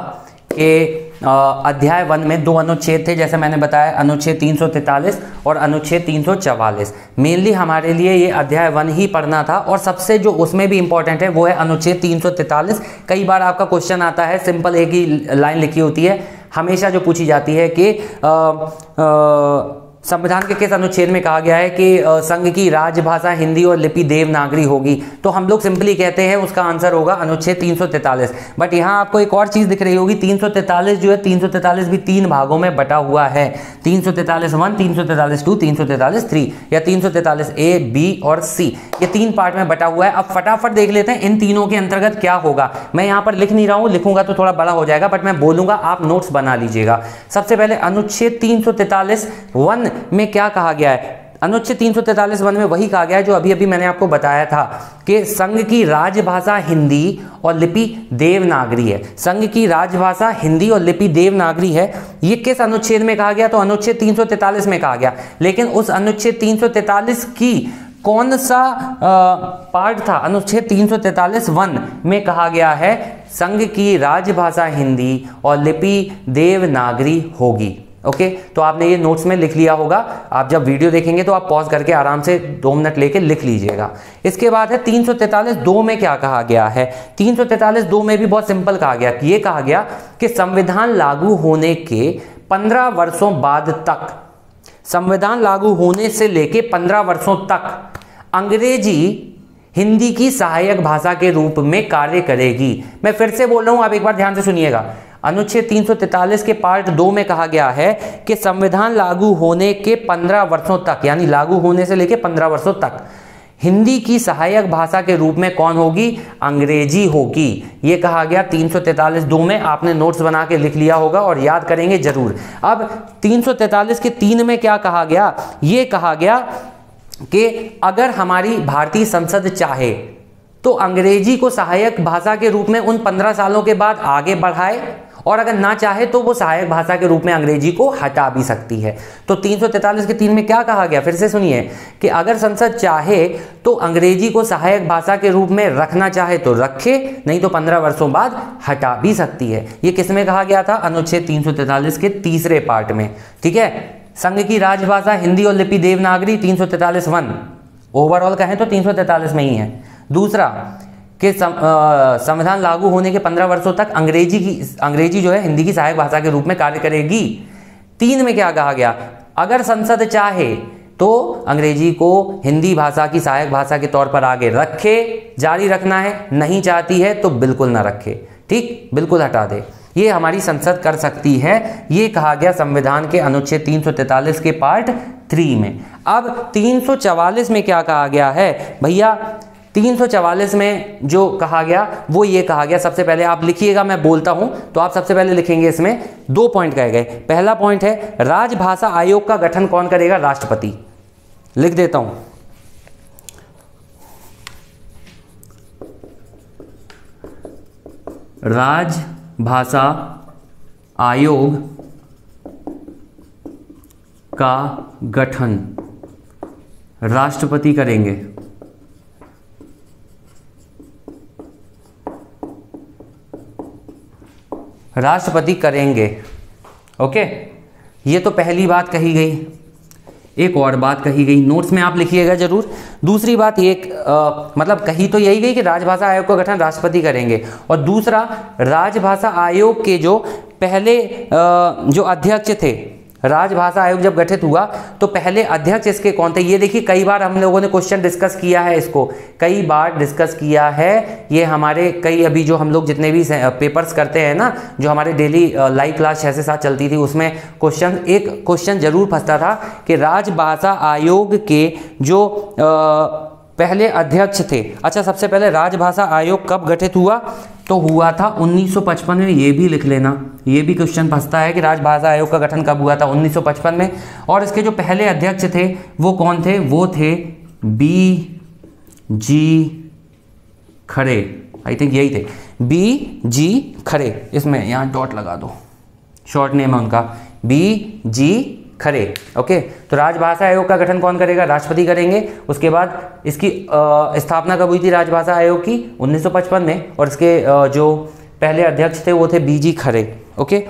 कि अध्याय वन में दो अनुच्छेद थे, जैसे मैंने बताया अनुच्छेद तीन सौ तैंतालीस और अनुच्छेद तीन सौ चवालीस। मेनली हमारे लिए ये अध्याय वन ही पढ़ना था और सबसे जो उसमें भी इम्पॉर्टेंट है वो है अनुच्छेद तीन सौ तैंतालीस। कई बार आपका क्वेश्चन आता है, सिंपल एक ही लाइन लिखी होती है, हमेशा जो पूछी जाती है कि संविधान के किस अनुच्छेद में कहा गया है कि संघ की राजभाषा हिंदी और लिपि देवनागरी होगी, तो हम लोग सिंपली कहते हैं उसका आंसर होगा अनुच्छेद तीन सौ तैंतालीस। बट यहाँ आपको एक और चीज़ दिख रही होगी, तीन सौ तैंतालीस जो है तीन सौ तैंतालीस भी तीन भागों में बटा हुआ है, तीन सौ तैंतालीस वन, तीन सौ तैंतालीस टू, तीन सौ तैंतालीस थ्री या तीन सौ तैंतालीस ए, बी और सी, ये तीन पार्ट में बटा हुआ है। अब फटाफट देख लेते हैं इन तीनों के अंतर्गत क्या होगा। मैं यहाँ पर लिख नहीं रहा हूँ, लिखूंगा तो थोड़ा बड़ा हो जाएगा, बट मैं बोलूँगा आप नोट्स बना लीजिएगा। सबसे पहले अनुच्छेद तीन सौ तैंतालीस वन में क्या कहा गया है। अनुच्छेद तीन सौ तैंतालीस वन में वही कहा गया है जो अभी अभी मैंने आपको बताया था कि संघ की राजभाषा हिंदी और लिपि देवनागरी है। संघ की राजभाषा हिंदी और लिपि देवनागरी है, ये किस अनुच्छेद में कहा गया, तो अनुच्छेद तीन सौ तैंतालीस में कहा गया। लेकिन उस अनुच्छेद तीन सौ तैंतालीस की कौन सा पार्ट था, अनुच्छेद तीन सौ तैंतालीस वन में कहा गया है संघ की राजभाषा हिंदी और लिपि देवनागरी होगी। ओके okay, तो आपने ये नोट्स में लिख लिया होगा। आप जब वीडियो देखेंगे तो आप पॉज करके आराम से दो मिनट लेके लिख लीजिएगा। इसके बाद है तीन सौ तैंतालीस दो में क्या कहा गया है। तीन सौ तैंतालीस दो में भी बहुत सिंपल कहा गया, ये कहा गया कि संविधान लागू होने के पंद्रह वर्षों बाद तक, संविधान लागू होने से लेके पंद्रह वर्षों तक अंग्रेजी हिंदी की सहायक भाषा के रूप में कार्य करेगी। मैं फिर से बोल रहा हूँ, आप एक बार ध्यान से सुनिएगा। अनुच्छेद तीन सौ तैंतालीस के पार्ट दो में कहा गया है कि संविधान लागू होने के पंद्रह वर्षों तक, यानी लागू होने से लेकर पंद्रह वर्षों तक हिंदी की सहायक भाषा के रूप में कौन होगी, अंग्रेजी होगी। ये कहा गया तीन सौ तैंतालीस दो में। आपने नोट्स बना के लिख लिया होगा और याद करेंगे जरूर। अब तीन सौ तैंतालीस के तीन में क्या कहा गया, ये कहा गया कि अगर हमारी भारतीय संसद चाहे तो अंग्रेजी को सहायक भाषा के रूप में उन पंद्रह सालों के बाद आगे बढ़ाए, और अगर ना चाहे तो वो सहायक भाषा के रूप में अंग्रेजी को हटा भी सकती है। तो तीन सौ तैंतालीस के तीन में क्या कहा गया, फिर से सुनिए, कि अगर संसद चाहे तो अंग्रेजी को सहायक भाषा के रूप में रखना चाहे तो रखे, नहीं तो पंद्रह वर्षों बाद हटा भी सकती है। ये किस में कहा गया था, अनुच्छेद तीन सौ तैंतालीस के तीसरे पार्ट में। ठीक है, संघ की राजभाषा हिंदी और लिपि देवनागरी तीन सौ तैंतालीस वन ओवरऑल कहें तो तीन सौ तैंतालीस में ही है। दूसरा कि संविधान लागू होने के पंद्रह वर्षों तक अंग्रेजी की अंग्रेजी जो है हिंदी की सहायक भाषा के रूप में कार्य करेगी। तीन में क्या कहा गया, अगर संसद चाहे तो अंग्रेजी को हिंदी भाषा की सहायक भाषा के तौर पर आगे रखे, जारी रखना है, नहीं चाहती है तो बिल्कुल ना रखे, ठीक, बिल्कुल हटा दे, ये हमारी संसद कर सकती है। ये कहा गया संविधान के अनुच्छेद तीन सौ तैंतालीस के पार्ट थ्री में। अब तीन सौ चवालीस में क्या कहा गया है भैया, तीन सौ चवालीस में जो कहा गया वो ये कहा गया, सबसे पहले आप लिखिएगा, मैं बोलता हूं तो आप सबसे पहले लिखेंगे। इसमें दो पॉइंट कहे गए। पहला पॉइंट है राजभाषा आयोग का गठन कौन करेगा, राष्ट्रपति। लिख देता हूं राजभाषा आयोग का गठन राष्ट्रपति करेंगे। राष्ट्रपति करेंगे, ओके। ये तो पहली बात कही गई। एक और बात कही गई, नोट्स में आप लिखिएगा जरूर। दूसरी बात एक आ, मतलब कही तो यही गई कि राजभाषा आयोग का गठन राष्ट्रपति करेंगे, और दूसरा राजभाषा आयोग के जो पहले आ, जो अध्यक्ष थे, राजभाषा आयोग जब गठित हुआ तो पहले अध्यक्ष इसके कौन थे। ये देखिए, कई बार हम लोगों ने क्वेश्चन डिस्कस किया है, इसको कई बार डिस्कस किया है। ये हमारे कई अभी जो हम लोग जितने भी पेपर्स करते हैं ना, जो हमारे डेली लाइव क्लास छः से सात चलती थी, उसमें क्वेश्चन एक क्वेश्चन जरूर फंसता था कि राजभाषा आयोग के जो आ, पहले अध्यक्ष थे। अच्छा, सबसे पहले राजभाषा आयोग कब गठित हुआ, तो हुआ था उन्नीस सौ पचपन में। ये भी लिख लेना, ये भी क्वेश्चन फंसता है कि राजभाषा आयोग का गठन कब हुआ था, उन्नीस सौ पचपन में। और इसके जो पहले अध्यक्ष थे वो कौन थे, वो थे बी जी खरे, I think यही थे, बी जी खरे। इसमें यहाँ डॉट लगा दो, शॉर्ट नेम है उनका, बी जी खरे। ओके, तो राजभाषा आयोग का गठन कौन करेगा? राष्ट्रपति करेंगे। उसके बाद इसकी स्थापना कब हुई थी राजभाषा आयोग की? उन्नीस सौ पचपन में, और इसके जो पहले अध्यक्ष थे वो थे बी जी खरे। ओके,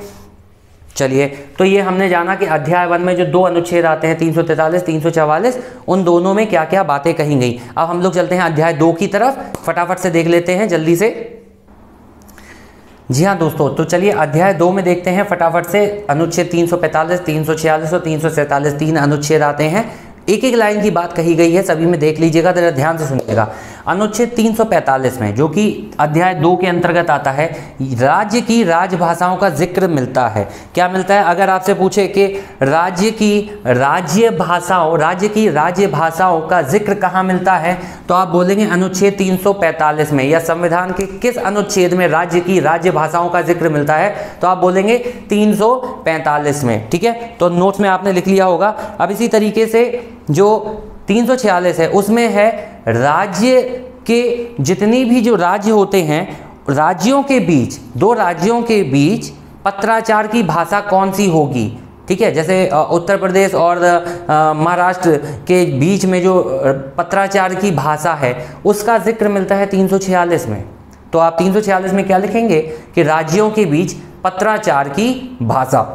चलिए, तो ये हमने जाना कि अध्याय वन में जो दो अनुच्छेद आते हैं तीन सौ तैंतालीस, तीन सौ चवालीस, उन दोनों में क्या क्या बातें कही गई। अब हम लोग चलते हैं अध्याय दो की तरफ, फटाफट से देख लेते हैं जल्दी से। जी हाँ दोस्तों, तो चलिए अध्याय दो में देखते हैं फटाफट से। अनुच्छेद तीन सौ पैंतालीस, तीन सौ छियालीस और तीन सौ सैंतालीस, तीन अनुच्छेद आते हैं, एक एक लाइन की बात कही गई है, सभी में देख लीजिएगा, जरा ध्यान से सुनिएगा। अनुच्छेद तीन सौ पैंतालीस में, जो कि अध्याय दो के अंतर्गत आता है, राज्य की राजभाषाओं का जिक्र मिलता है। क्या मिलता है? अगर आपसे पूछे कि राज्य की राज्य भाषाओं राज्य की राज्य भाषाओं का जिक्र कहाँ मिलता है, तो आप बोलेंगे अनुच्छेद तीन सौ पैंतालीस में, या संविधान के किस अनुच्छेद में राज्य की राज्य भाषाओं का जिक्र मिलता है, तो आप बोलेंगे तीन सौ पैंतालीस में। ठीक है, तो नोट्स में आपने लिख लिया होगा। अब इसी तरीके से जो तीन सौ छियालीस है, उसमें है राज्य के जितनी भी जो राज्य होते हैं, राज्यों के बीच, दो राज्यों के बीच पत्राचार की भाषा कौन सी होगी। ठीक है, जैसे उत्तर प्रदेश और महाराष्ट्र के बीच में जो पत्राचार की भाषा है, उसका जिक्र मिलता है तीन सौ छियालीस में। तो आप तीन सौ छियालीस में क्या लिखेंगे कि राज्यों के बीच पत्राचार की भाषा,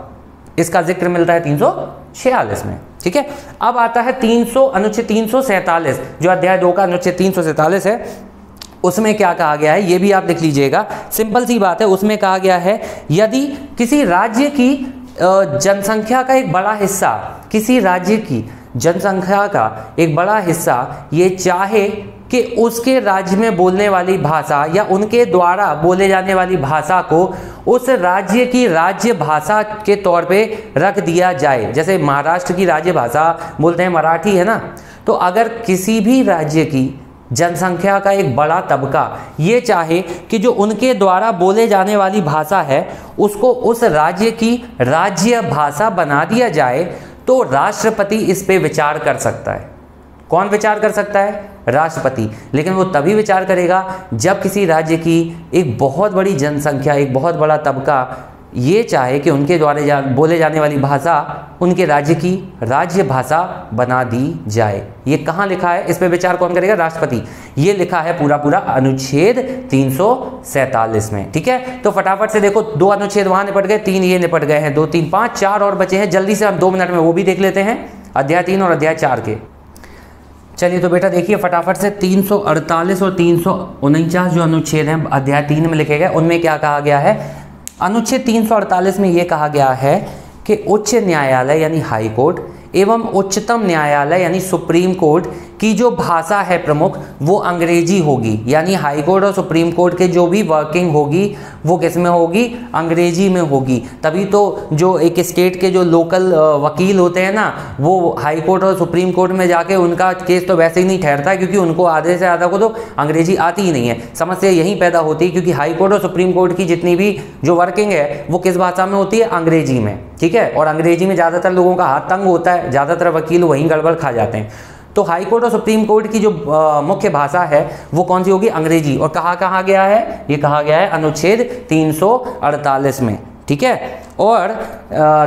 इसका जिक्र मिलता है तीन सौ छियालीस में। ठीक है, अब आता है तीन सौ अनुच्छेद तीन सौ सैंतालीस, जो अध्याय दो का अनुच्छेद तीन सौ सैंतालीस है, उसमें क्या कहा गया है ये भी आप लिख लीजिएगा। सिंपल सी बात है, उसमें कहा गया है यदि किसी राज्य की जनसंख्या का एक बड़ा हिस्सा किसी राज्य की जनसंख्या का एक बड़ा हिस्सा ये चाहे कि उसके राज्य में बोलने वाली भाषा या उनके द्वारा बोले जाने वाली भाषा को उस राज्य की राज्य भाषा के तौर पे रख दिया जाए, जैसे महाराष्ट्र की राज्य भाषा बोलते हैं मराठी, है ना। तो अगर किसी भी राज्य की जनसंख्या का एक बड़ा तबका ये चाहे कि जो उनके द्वारा बोले जाने वाली भाषा है उसको उस राज्य की राज्य भाषा बना दिया जाए, तो राष्ट्रपति इस पे विचार कर सकता है। कौन विचार कर सकता है? राष्ट्रपति। लेकिन वो तभी विचार करेगा जब किसी राज्य की एक बहुत बड़ी जनसंख्या, एक बहुत बड़ा तबका ये चाहे कि उनके द्वारा जा, बोले जाने वाली भाषा उनके राज्य की राज्य भाषा बना दी जाए। ये कहाँ लिखा है? इस पे विचार कौन करेगा? राष्ट्रपति। ये लिखा है पूरा पूरा अनुच्छेद तीन सौ सैंतालीस में। ठीक है, तो फटाफट से देखो, दो अनुच्छेद वहाँ निपट गए, तीन ये निपट गए हैं, दो तीन पाँच चार और बचे हैं। जल्दी से हम दो मिनट में वो भी देख लेते हैं, अध्याय तीन और अध्याय चार के। चलिए, तो बेटा देखिए फटाफट से तीन सौ अड़तालीस और तीन सौ उनचास जो अनुच्छेद हैं अध्याय तीन में लिखे गए, उनमें क्या कहा गया है? अनुच्छेद तीन सौ अड़तालीस में ये कहा गया है कि उच्च न्यायालय यानी हाई कोर्ट एवं उच्चतम न्यायालय यानी सुप्रीम कोर्ट की जो भाषा है प्रमुख, वो अंग्रेजी होगी। यानी हाई कोर्ट और सुप्रीम कोर्ट के जो भी वर्किंग होगी वो किस में होगी? अंग्रेजी में होगी। तभी तो जो एक स्टेट के जो लोकल वकील होते हैं ना, वो हाई कोर्ट और सुप्रीम कोर्ट में जाके उनका केस तो वैसे ही नहीं ठहरता, क्योंकि उनको आधे से ज़्यादा को तो अंग्रेजी आती ही नहीं है। समस्या यहीं पैदा होती है, क्योंकि हाई कोर्ट और सुप्रीम कोर्ट की जितनी भी जो वर्किंग है वो किस भाषा में होती है? अंग्रेजी में। ठीक है, और अंग्रेजी में ज़्यादातर लोगों का हाथ तंग होता है, ज़्यादातर वकील वहीं गड़बड़ खा जाते हैं। तो हाई कोर्ट और सुप्रीम कोर्ट की जो मुख्य भाषा है वो कौन सी होगी? अंग्रेजी। और कहाँ कहाँ गया है? ये कहा गया है अनुच्छेद तीन सौ अड़तालीस में। ठीक है, और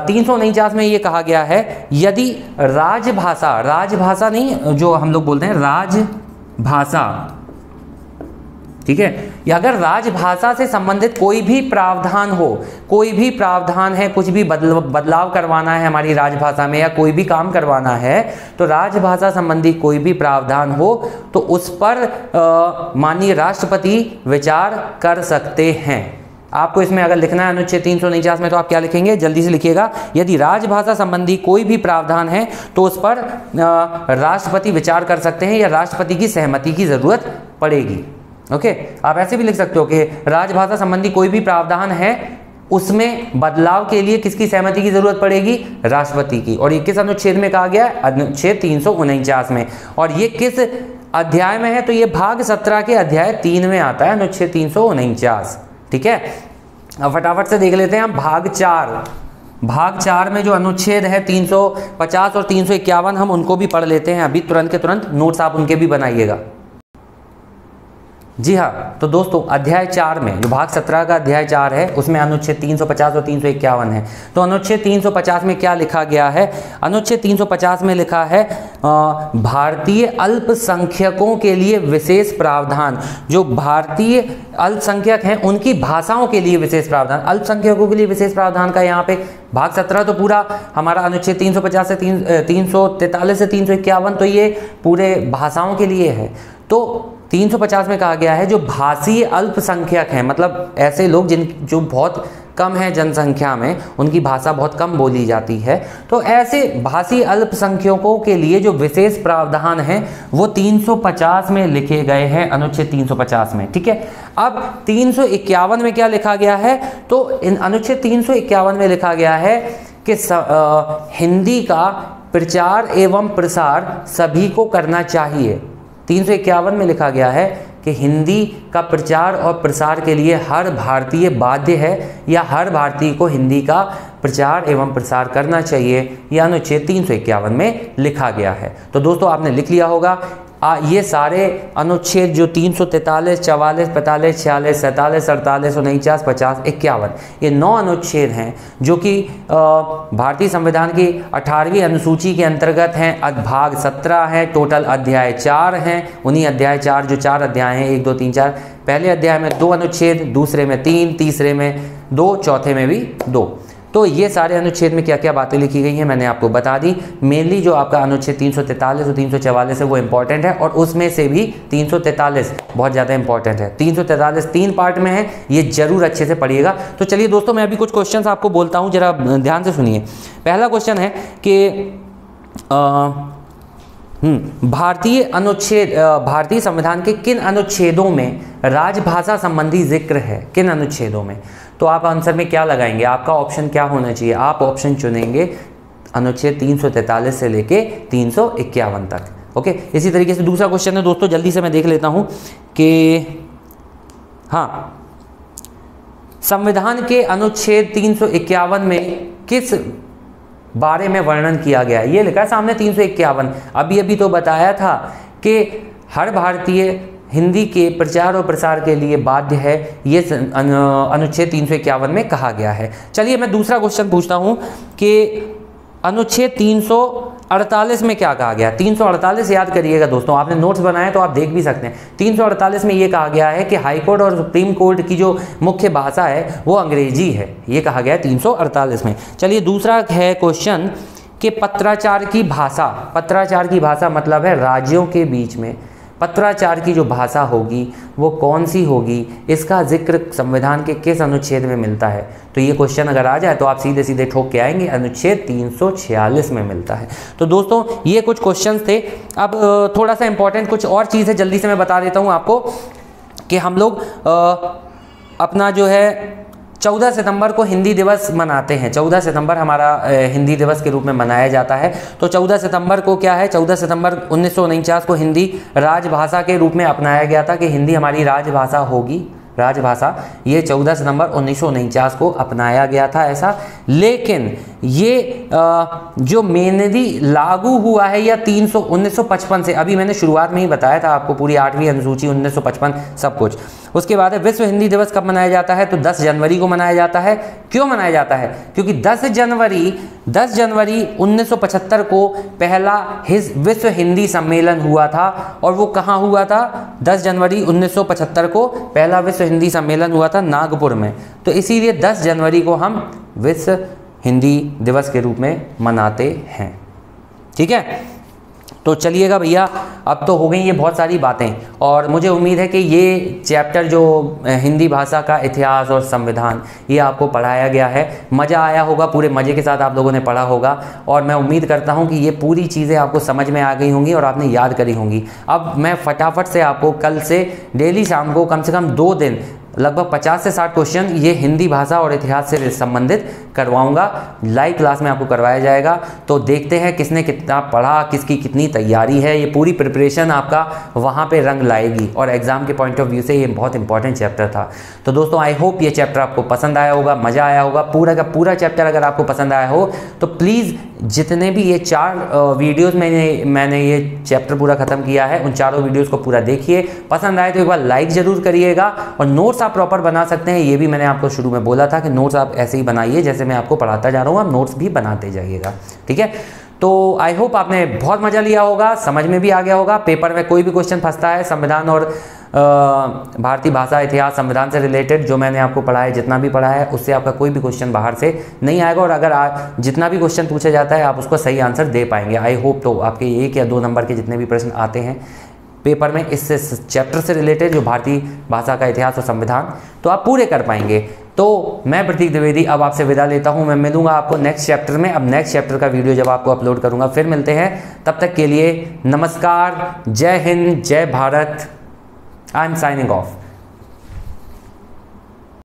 तीन सौ उनचास में ये कहा गया है यदि राजभाषा राजभाषा नहीं जो हम लोग बोलते हैं राजभाषा, ठीक है, या अगर राजभाषा से संबंधित कोई भी प्रावधान हो, कोई भी प्रावधान है, कुछ भी बदल बदलाव करवाना है हमारी राजभाषा में, या कोई भी काम करवाना है, तो राजभाषा संबंधी कोई भी प्रावधान हो तो उस पर माननीय राष्ट्रपति विचार कर सकते हैं। आपको इसमें अगर लिखना है अनुच्छेद तीन सौ उनचास में, तो आप क्या लिखेंगे? जल्दी से लिखिएगा, यदि राजभाषा संबंधी कोई भी प्रावधान है तो उस पर राष्ट्रपति विचार कर सकते हैं, या राष्ट्रपति की सहमति की ज़रूरत पड़ेगी। ओके okay, आप ऐसे भी लिख सकते हो कि राजभाषा संबंधी कोई भी प्रावधान है उसमें बदलाव के लिए किसकी सहमति की ज़रूरत पड़ेगी? राष्ट्रपति की। और ये किस अनुच्छेद में कहा गया है? अनुच्छेद तीन सौ उनचास में। और ये किस अध्याय में है? तो ये भाग सत्रह के अध्याय तीन में आता है, अनुच्छेद तीन सौ उनचास। ठीक है, अब फटाफट से देख लेते हैं हम भाग चार। भाग चार में जो अनुच्छेद है तीन सौ पचास और तीन सौ इक्यावन, हम उनको भी पढ़ लेते हैं अभी तुरंत के तुरंत। नोट्स आप उनके भी बनाइएगा। जी हाँ, तो दोस्तों अध्याय चार में जो भाग सत्रह का अध्याय चार है उसमें अनुच्छेद तीन सौ पचास और तीन सौ इक्यावन है। तो अनुच्छेद तीन सौ पचास में क्या लिखा गया है? अनुच्छेद तीन सौ पचास में लिखा है भारतीय अल्पसंख्यकों के लिए विशेष प्रावधान। जो भारतीय अल्पसंख्यक हैं उनकी भाषाओं के लिए विशेष प्रावधान, अल्पसंख्यकों के लिए विशेष प्रावधान का यहाँ पे भाग सत्रह तो पूरा हमारा अनुच्छेद तीन सौ पचास से तीन तीन सौ तैंतालीस से तीन सौ इक्यावन, तो ये पूरे भाषाओं के लिए है। तो तीन सौ पचास में कहा गया है जो भाषीय अल्पसंख्यक हैं, मतलब ऐसे लोग जिन जो बहुत कम है जनसंख्या में, उनकी भाषा बहुत कम बोली जाती है, तो ऐसे भाषी अल्पसंख्यकों के लिए जो विशेष प्रावधान हैं वो तीन सौ पचास में लिखे गए हैं, अनुच्छेद तीन सौ पचास में। ठीक है, अब तीन सौ इक्यावन में क्या लिखा गया है? तो इन अनुच्छेद तीन सौ इक्यावन में लिखा गया है कि स, आ, हिंदी का प्रचार एवं प्रसार सभी को करना चाहिए। तीन सौ इक्यावन में लिखा गया है कि हिंदी का प्रचार और प्रसार के लिए हर भारतीय बाध्य है या हर भारतीय को हिंदी का प्रचार एवं प्रसार करना चाहिए, यह अनुच्छेद तीन सौ इक्यावन में लिखा गया है। तो दोस्तों आपने लिख लिया होगा आ, ये सारे अनुच्छेद जो तीन सौ तैंतालीस चवालीस पैंतालीस छियालीस सैंतालीस अड़तालीस उनचास पचास इक्यावन, ये नौ अनुच्छेद हैं जो कि भारतीय संविधान की अठारहवीं अनुसूची के अंतर्गत हैं। भाग सत्रह हैं, टोटल अध्याय चार हैं। उन्हीं अध्याय चार जो चार अध्याय हैं, एक दो तीन चार, पहले अध्याय में दो अनुच्छेद, दूसरे में तीन, तीसरे में दो, चौथे में भी दो। तो ये सारे अनुच्छेद में क्या क्या बातें लिखी गई हैं मैंने आपको बता दी। मेनली जो आपका अनुच्छेद तीन सौ तैंतालीस और तीन सौ चवालीस है वो इम्पॉर्टेंट है, और उसमें से भी तीन सौ तैंतालीस बहुत ज़्यादा इंपॉर्टेंट है। तीन सौ तैंतालीस तीन पार्ट में है, ये जरूर अच्छे से पढ़िएगा। तो चलिए दोस्तों, मैं अभी कुछ क्वेश्चंस आपको बोलता हूँ, जरा ध्यान से सुनिए। पहला क्वेश्चन है कि भारतीय अनुच्छेद भारतीय संविधान के किन अनुच्छेदों में राजभाषा संबंधी जिक्र है? किन अनुच्छेदों में? तो आप आंसर में क्या लगाएंगे? आपका ऑप्शन क्या होना चाहिए? आप ऑप्शन चुनेंगे अनुच्छेद तीन सौ तैंतालीस से लेके तीन सौ इक्यावन तक। ओके, इसी तरीके से दूसरा क्वेश्चन है दोस्तों, जल्दी से मैं देख लेता हूं कि हाँ, संविधान के अनुच्छेद तीन सौ इक्यावन में किस बारे में वर्णन किया गया है? ये लिखा है सामने तीन सौ इक्यावन। अभी अभी तो बताया था कि हर भारतीय हिंदी के प्रचार और प्रसार के लिए बाध्य है, ये अनुच्छेद तीन सौ इक्यावन में कहा गया है। चलिए मैं दूसरा क्वेश्चन पूछता हूँ कि अनुच्छेद तीन सौ अड़तालीस में क्या कहा गया? तीन सौ अड़तालीस याद करिएगा दोस्तों, आपने नोट्स बनाए तो आप देख भी सकते हैं। तीन सौ अड़तालीस में ये कहा गया है कि हाई कोर्ट और सुप्रीम कोर्ट की जो मुख्य भाषा है वो अंग्रेजी है, ये कहा गया है तीन सौ अड़तालीस में। चलिए दूसरा है क्वेश्चन कि पत्राचार की भाषा, पत्राचार की भाषा मतलब है राज्यों के बीच में पत्राचार की जो भाषा होगी वो कौन सी होगी? इसका जिक्र संविधान के किस अनुच्छेद में मिलता है? तो ये क्वेश्चन अगर आ जाए तो आप सीधे सीधे ठोक के आएंगे, अनुच्छेद तीन सौ छियालीस में मिलता है। तो दोस्तों ये कुछ क्वेश्चंस थे। अब थोड़ा सा इंपॉर्टेंट कुछ और चीज़ है, जल्दी से मैं बता देता हूँ आपको कि हम लोग अपना जो है चौदह सितंबर को हिंदी दिवस मनाते हैं। चौदह सितंबर हमारा हिंदी दिवस के रूप में मनाया जाता है। तो चौदह सितंबर को क्या है, चौदह सितंबर उन्नीस सौ उनचास को हिंदी राजभाषा के रूप में अपनाया गया था कि हिंदी हमारी राजभाषा होगी, राजभाषा। ये चौदह सितंबर उन्नीस सौ उनचास को अपनाया गया था ऐसा। लेकिन ये जो मेनली लागू हुआ है या तीन सौ उन्नीस सौ पचपन से, अभी मैंने शुरुआत में ही बताया था आपको पूरी आठवीं अनुसूची उन्नीस सौ पचपन सब कुछ। उसके बाद है विश्व हिंदी दिवस कब मनाया जाता है? तो दस जनवरी को मनाया जाता है। क्यों मनाया जाता है? क्योंकि दस जनवरी दस जनवरी उन्नीस सौ पचहत्तर को पहला विश्व हिंदी सम्मेलन हुआ था, और वो कहाँ हुआ था? दस जनवरी उन्नीस सौ पचहत्तर को पहला विश्व हिंदी सम्मेलन हुआ था नागपुर में। तो इसीलिए दस जनवरी को हम विश्व हिंदी दिवस के रूप में मनाते हैं। ठीक है, तो चलिएगा भैया, अब तो हो गई ये बहुत सारी बातें, और मुझे उम्मीद है कि ये चैप्टर जो हिंदी भाषा का इतिहास और संविधान, ये आपको पढ़ाया गया है, मज़ा आया होगा, पूरे मज़े के साथ आप लोगों ने पढ़ा होगा। और मैं उम्मीद करता हूँ कि ये पूरी चीज़ें आपको समझ में आ गई होंगी और आपने याद करी होंगी। अब मैं फटाफट से आपको कल से डेली शाम को कम से कम दो दिन लगभग पचास से साठ क्वेश्चन ये हिंदी भाषा और इतिहास से संबंधित करवाऊंगा, लाइव क्लास में आपको करवाया जाएगा। तो देखते हैं किसने कितना पढ़ा, किसकी कितनी तैयारी है। ये पूरी प्रिपरेशन आपका वहाँ पे रंग लाएगी, और एग्ज़ाम के पॉइंट ऑफ व्यू से ये बहुत इंपॉर्टेंट चैप्टर था। तो दोस्तों आई होप ये चैप्टर आपको पसंद आया होगा, मज़ा आया होगा। पूरा का पूरा चैप्टर अगर आपको पसंद आया हो तो प्लीज़ जितने भी ये चार वीडियोस मैंने मैंने ये चैप्टर पूरा ख़त्म किया है, उन चारों वीडियोस को पूरा देखिए। पसंद आए तो एक बार लाइक ज़रूर करिएगा। और नोट्स आप प्रॉपर बना सकते हैं, ये भी मैंने आपको शुरू में बोला था कि नोट्स आप ऐसे ही बनाइए जैसे मैं आपको पढ़ाता जा रहा हूँ, आप नोट्स भी बनाते जाइएगा। ठीक है, तो आई होप आपने बहुत मज़ा लिया होगा, समझ में भी आ गया होगा। पेपर में कोई भी क्वेश्चन फंसता है संविधान और भारतीय भाषा इतिहास संविधान से रिलेटेड जो मैंने आपको पढ़ा है, जितना भी पढ़ा है, उससे आपका कोई भी क्वेश्चन बाहर से नहीं आएगा। और अगर आ, जितना भी क्वेश्चन पूछा जाता है आप उसको सही आंसर दे पाएंगे। आई होप तो आपके एक या दो नंबर के जितने भी प्रश्न आते हैं पेपर में इससे चैप्टर से रिलेटेड जो भारतीय भाषा का इतिहास और संविधान, तो आप पूरे कर पाएंगे। तो मैं प्रतीक द्विवेदी अब आपसे विदा लेता हूं। मैं मिलूंगा आपको नेक्स्ट चैप्टर में। अब नेक्स्ट चैप्टर का वीडियो जब आपको अपलोड करूंगा फिर मिलते हैं। तब तक के लिए नमस्कार, जय हिंद, जय Bharat. I am signing of.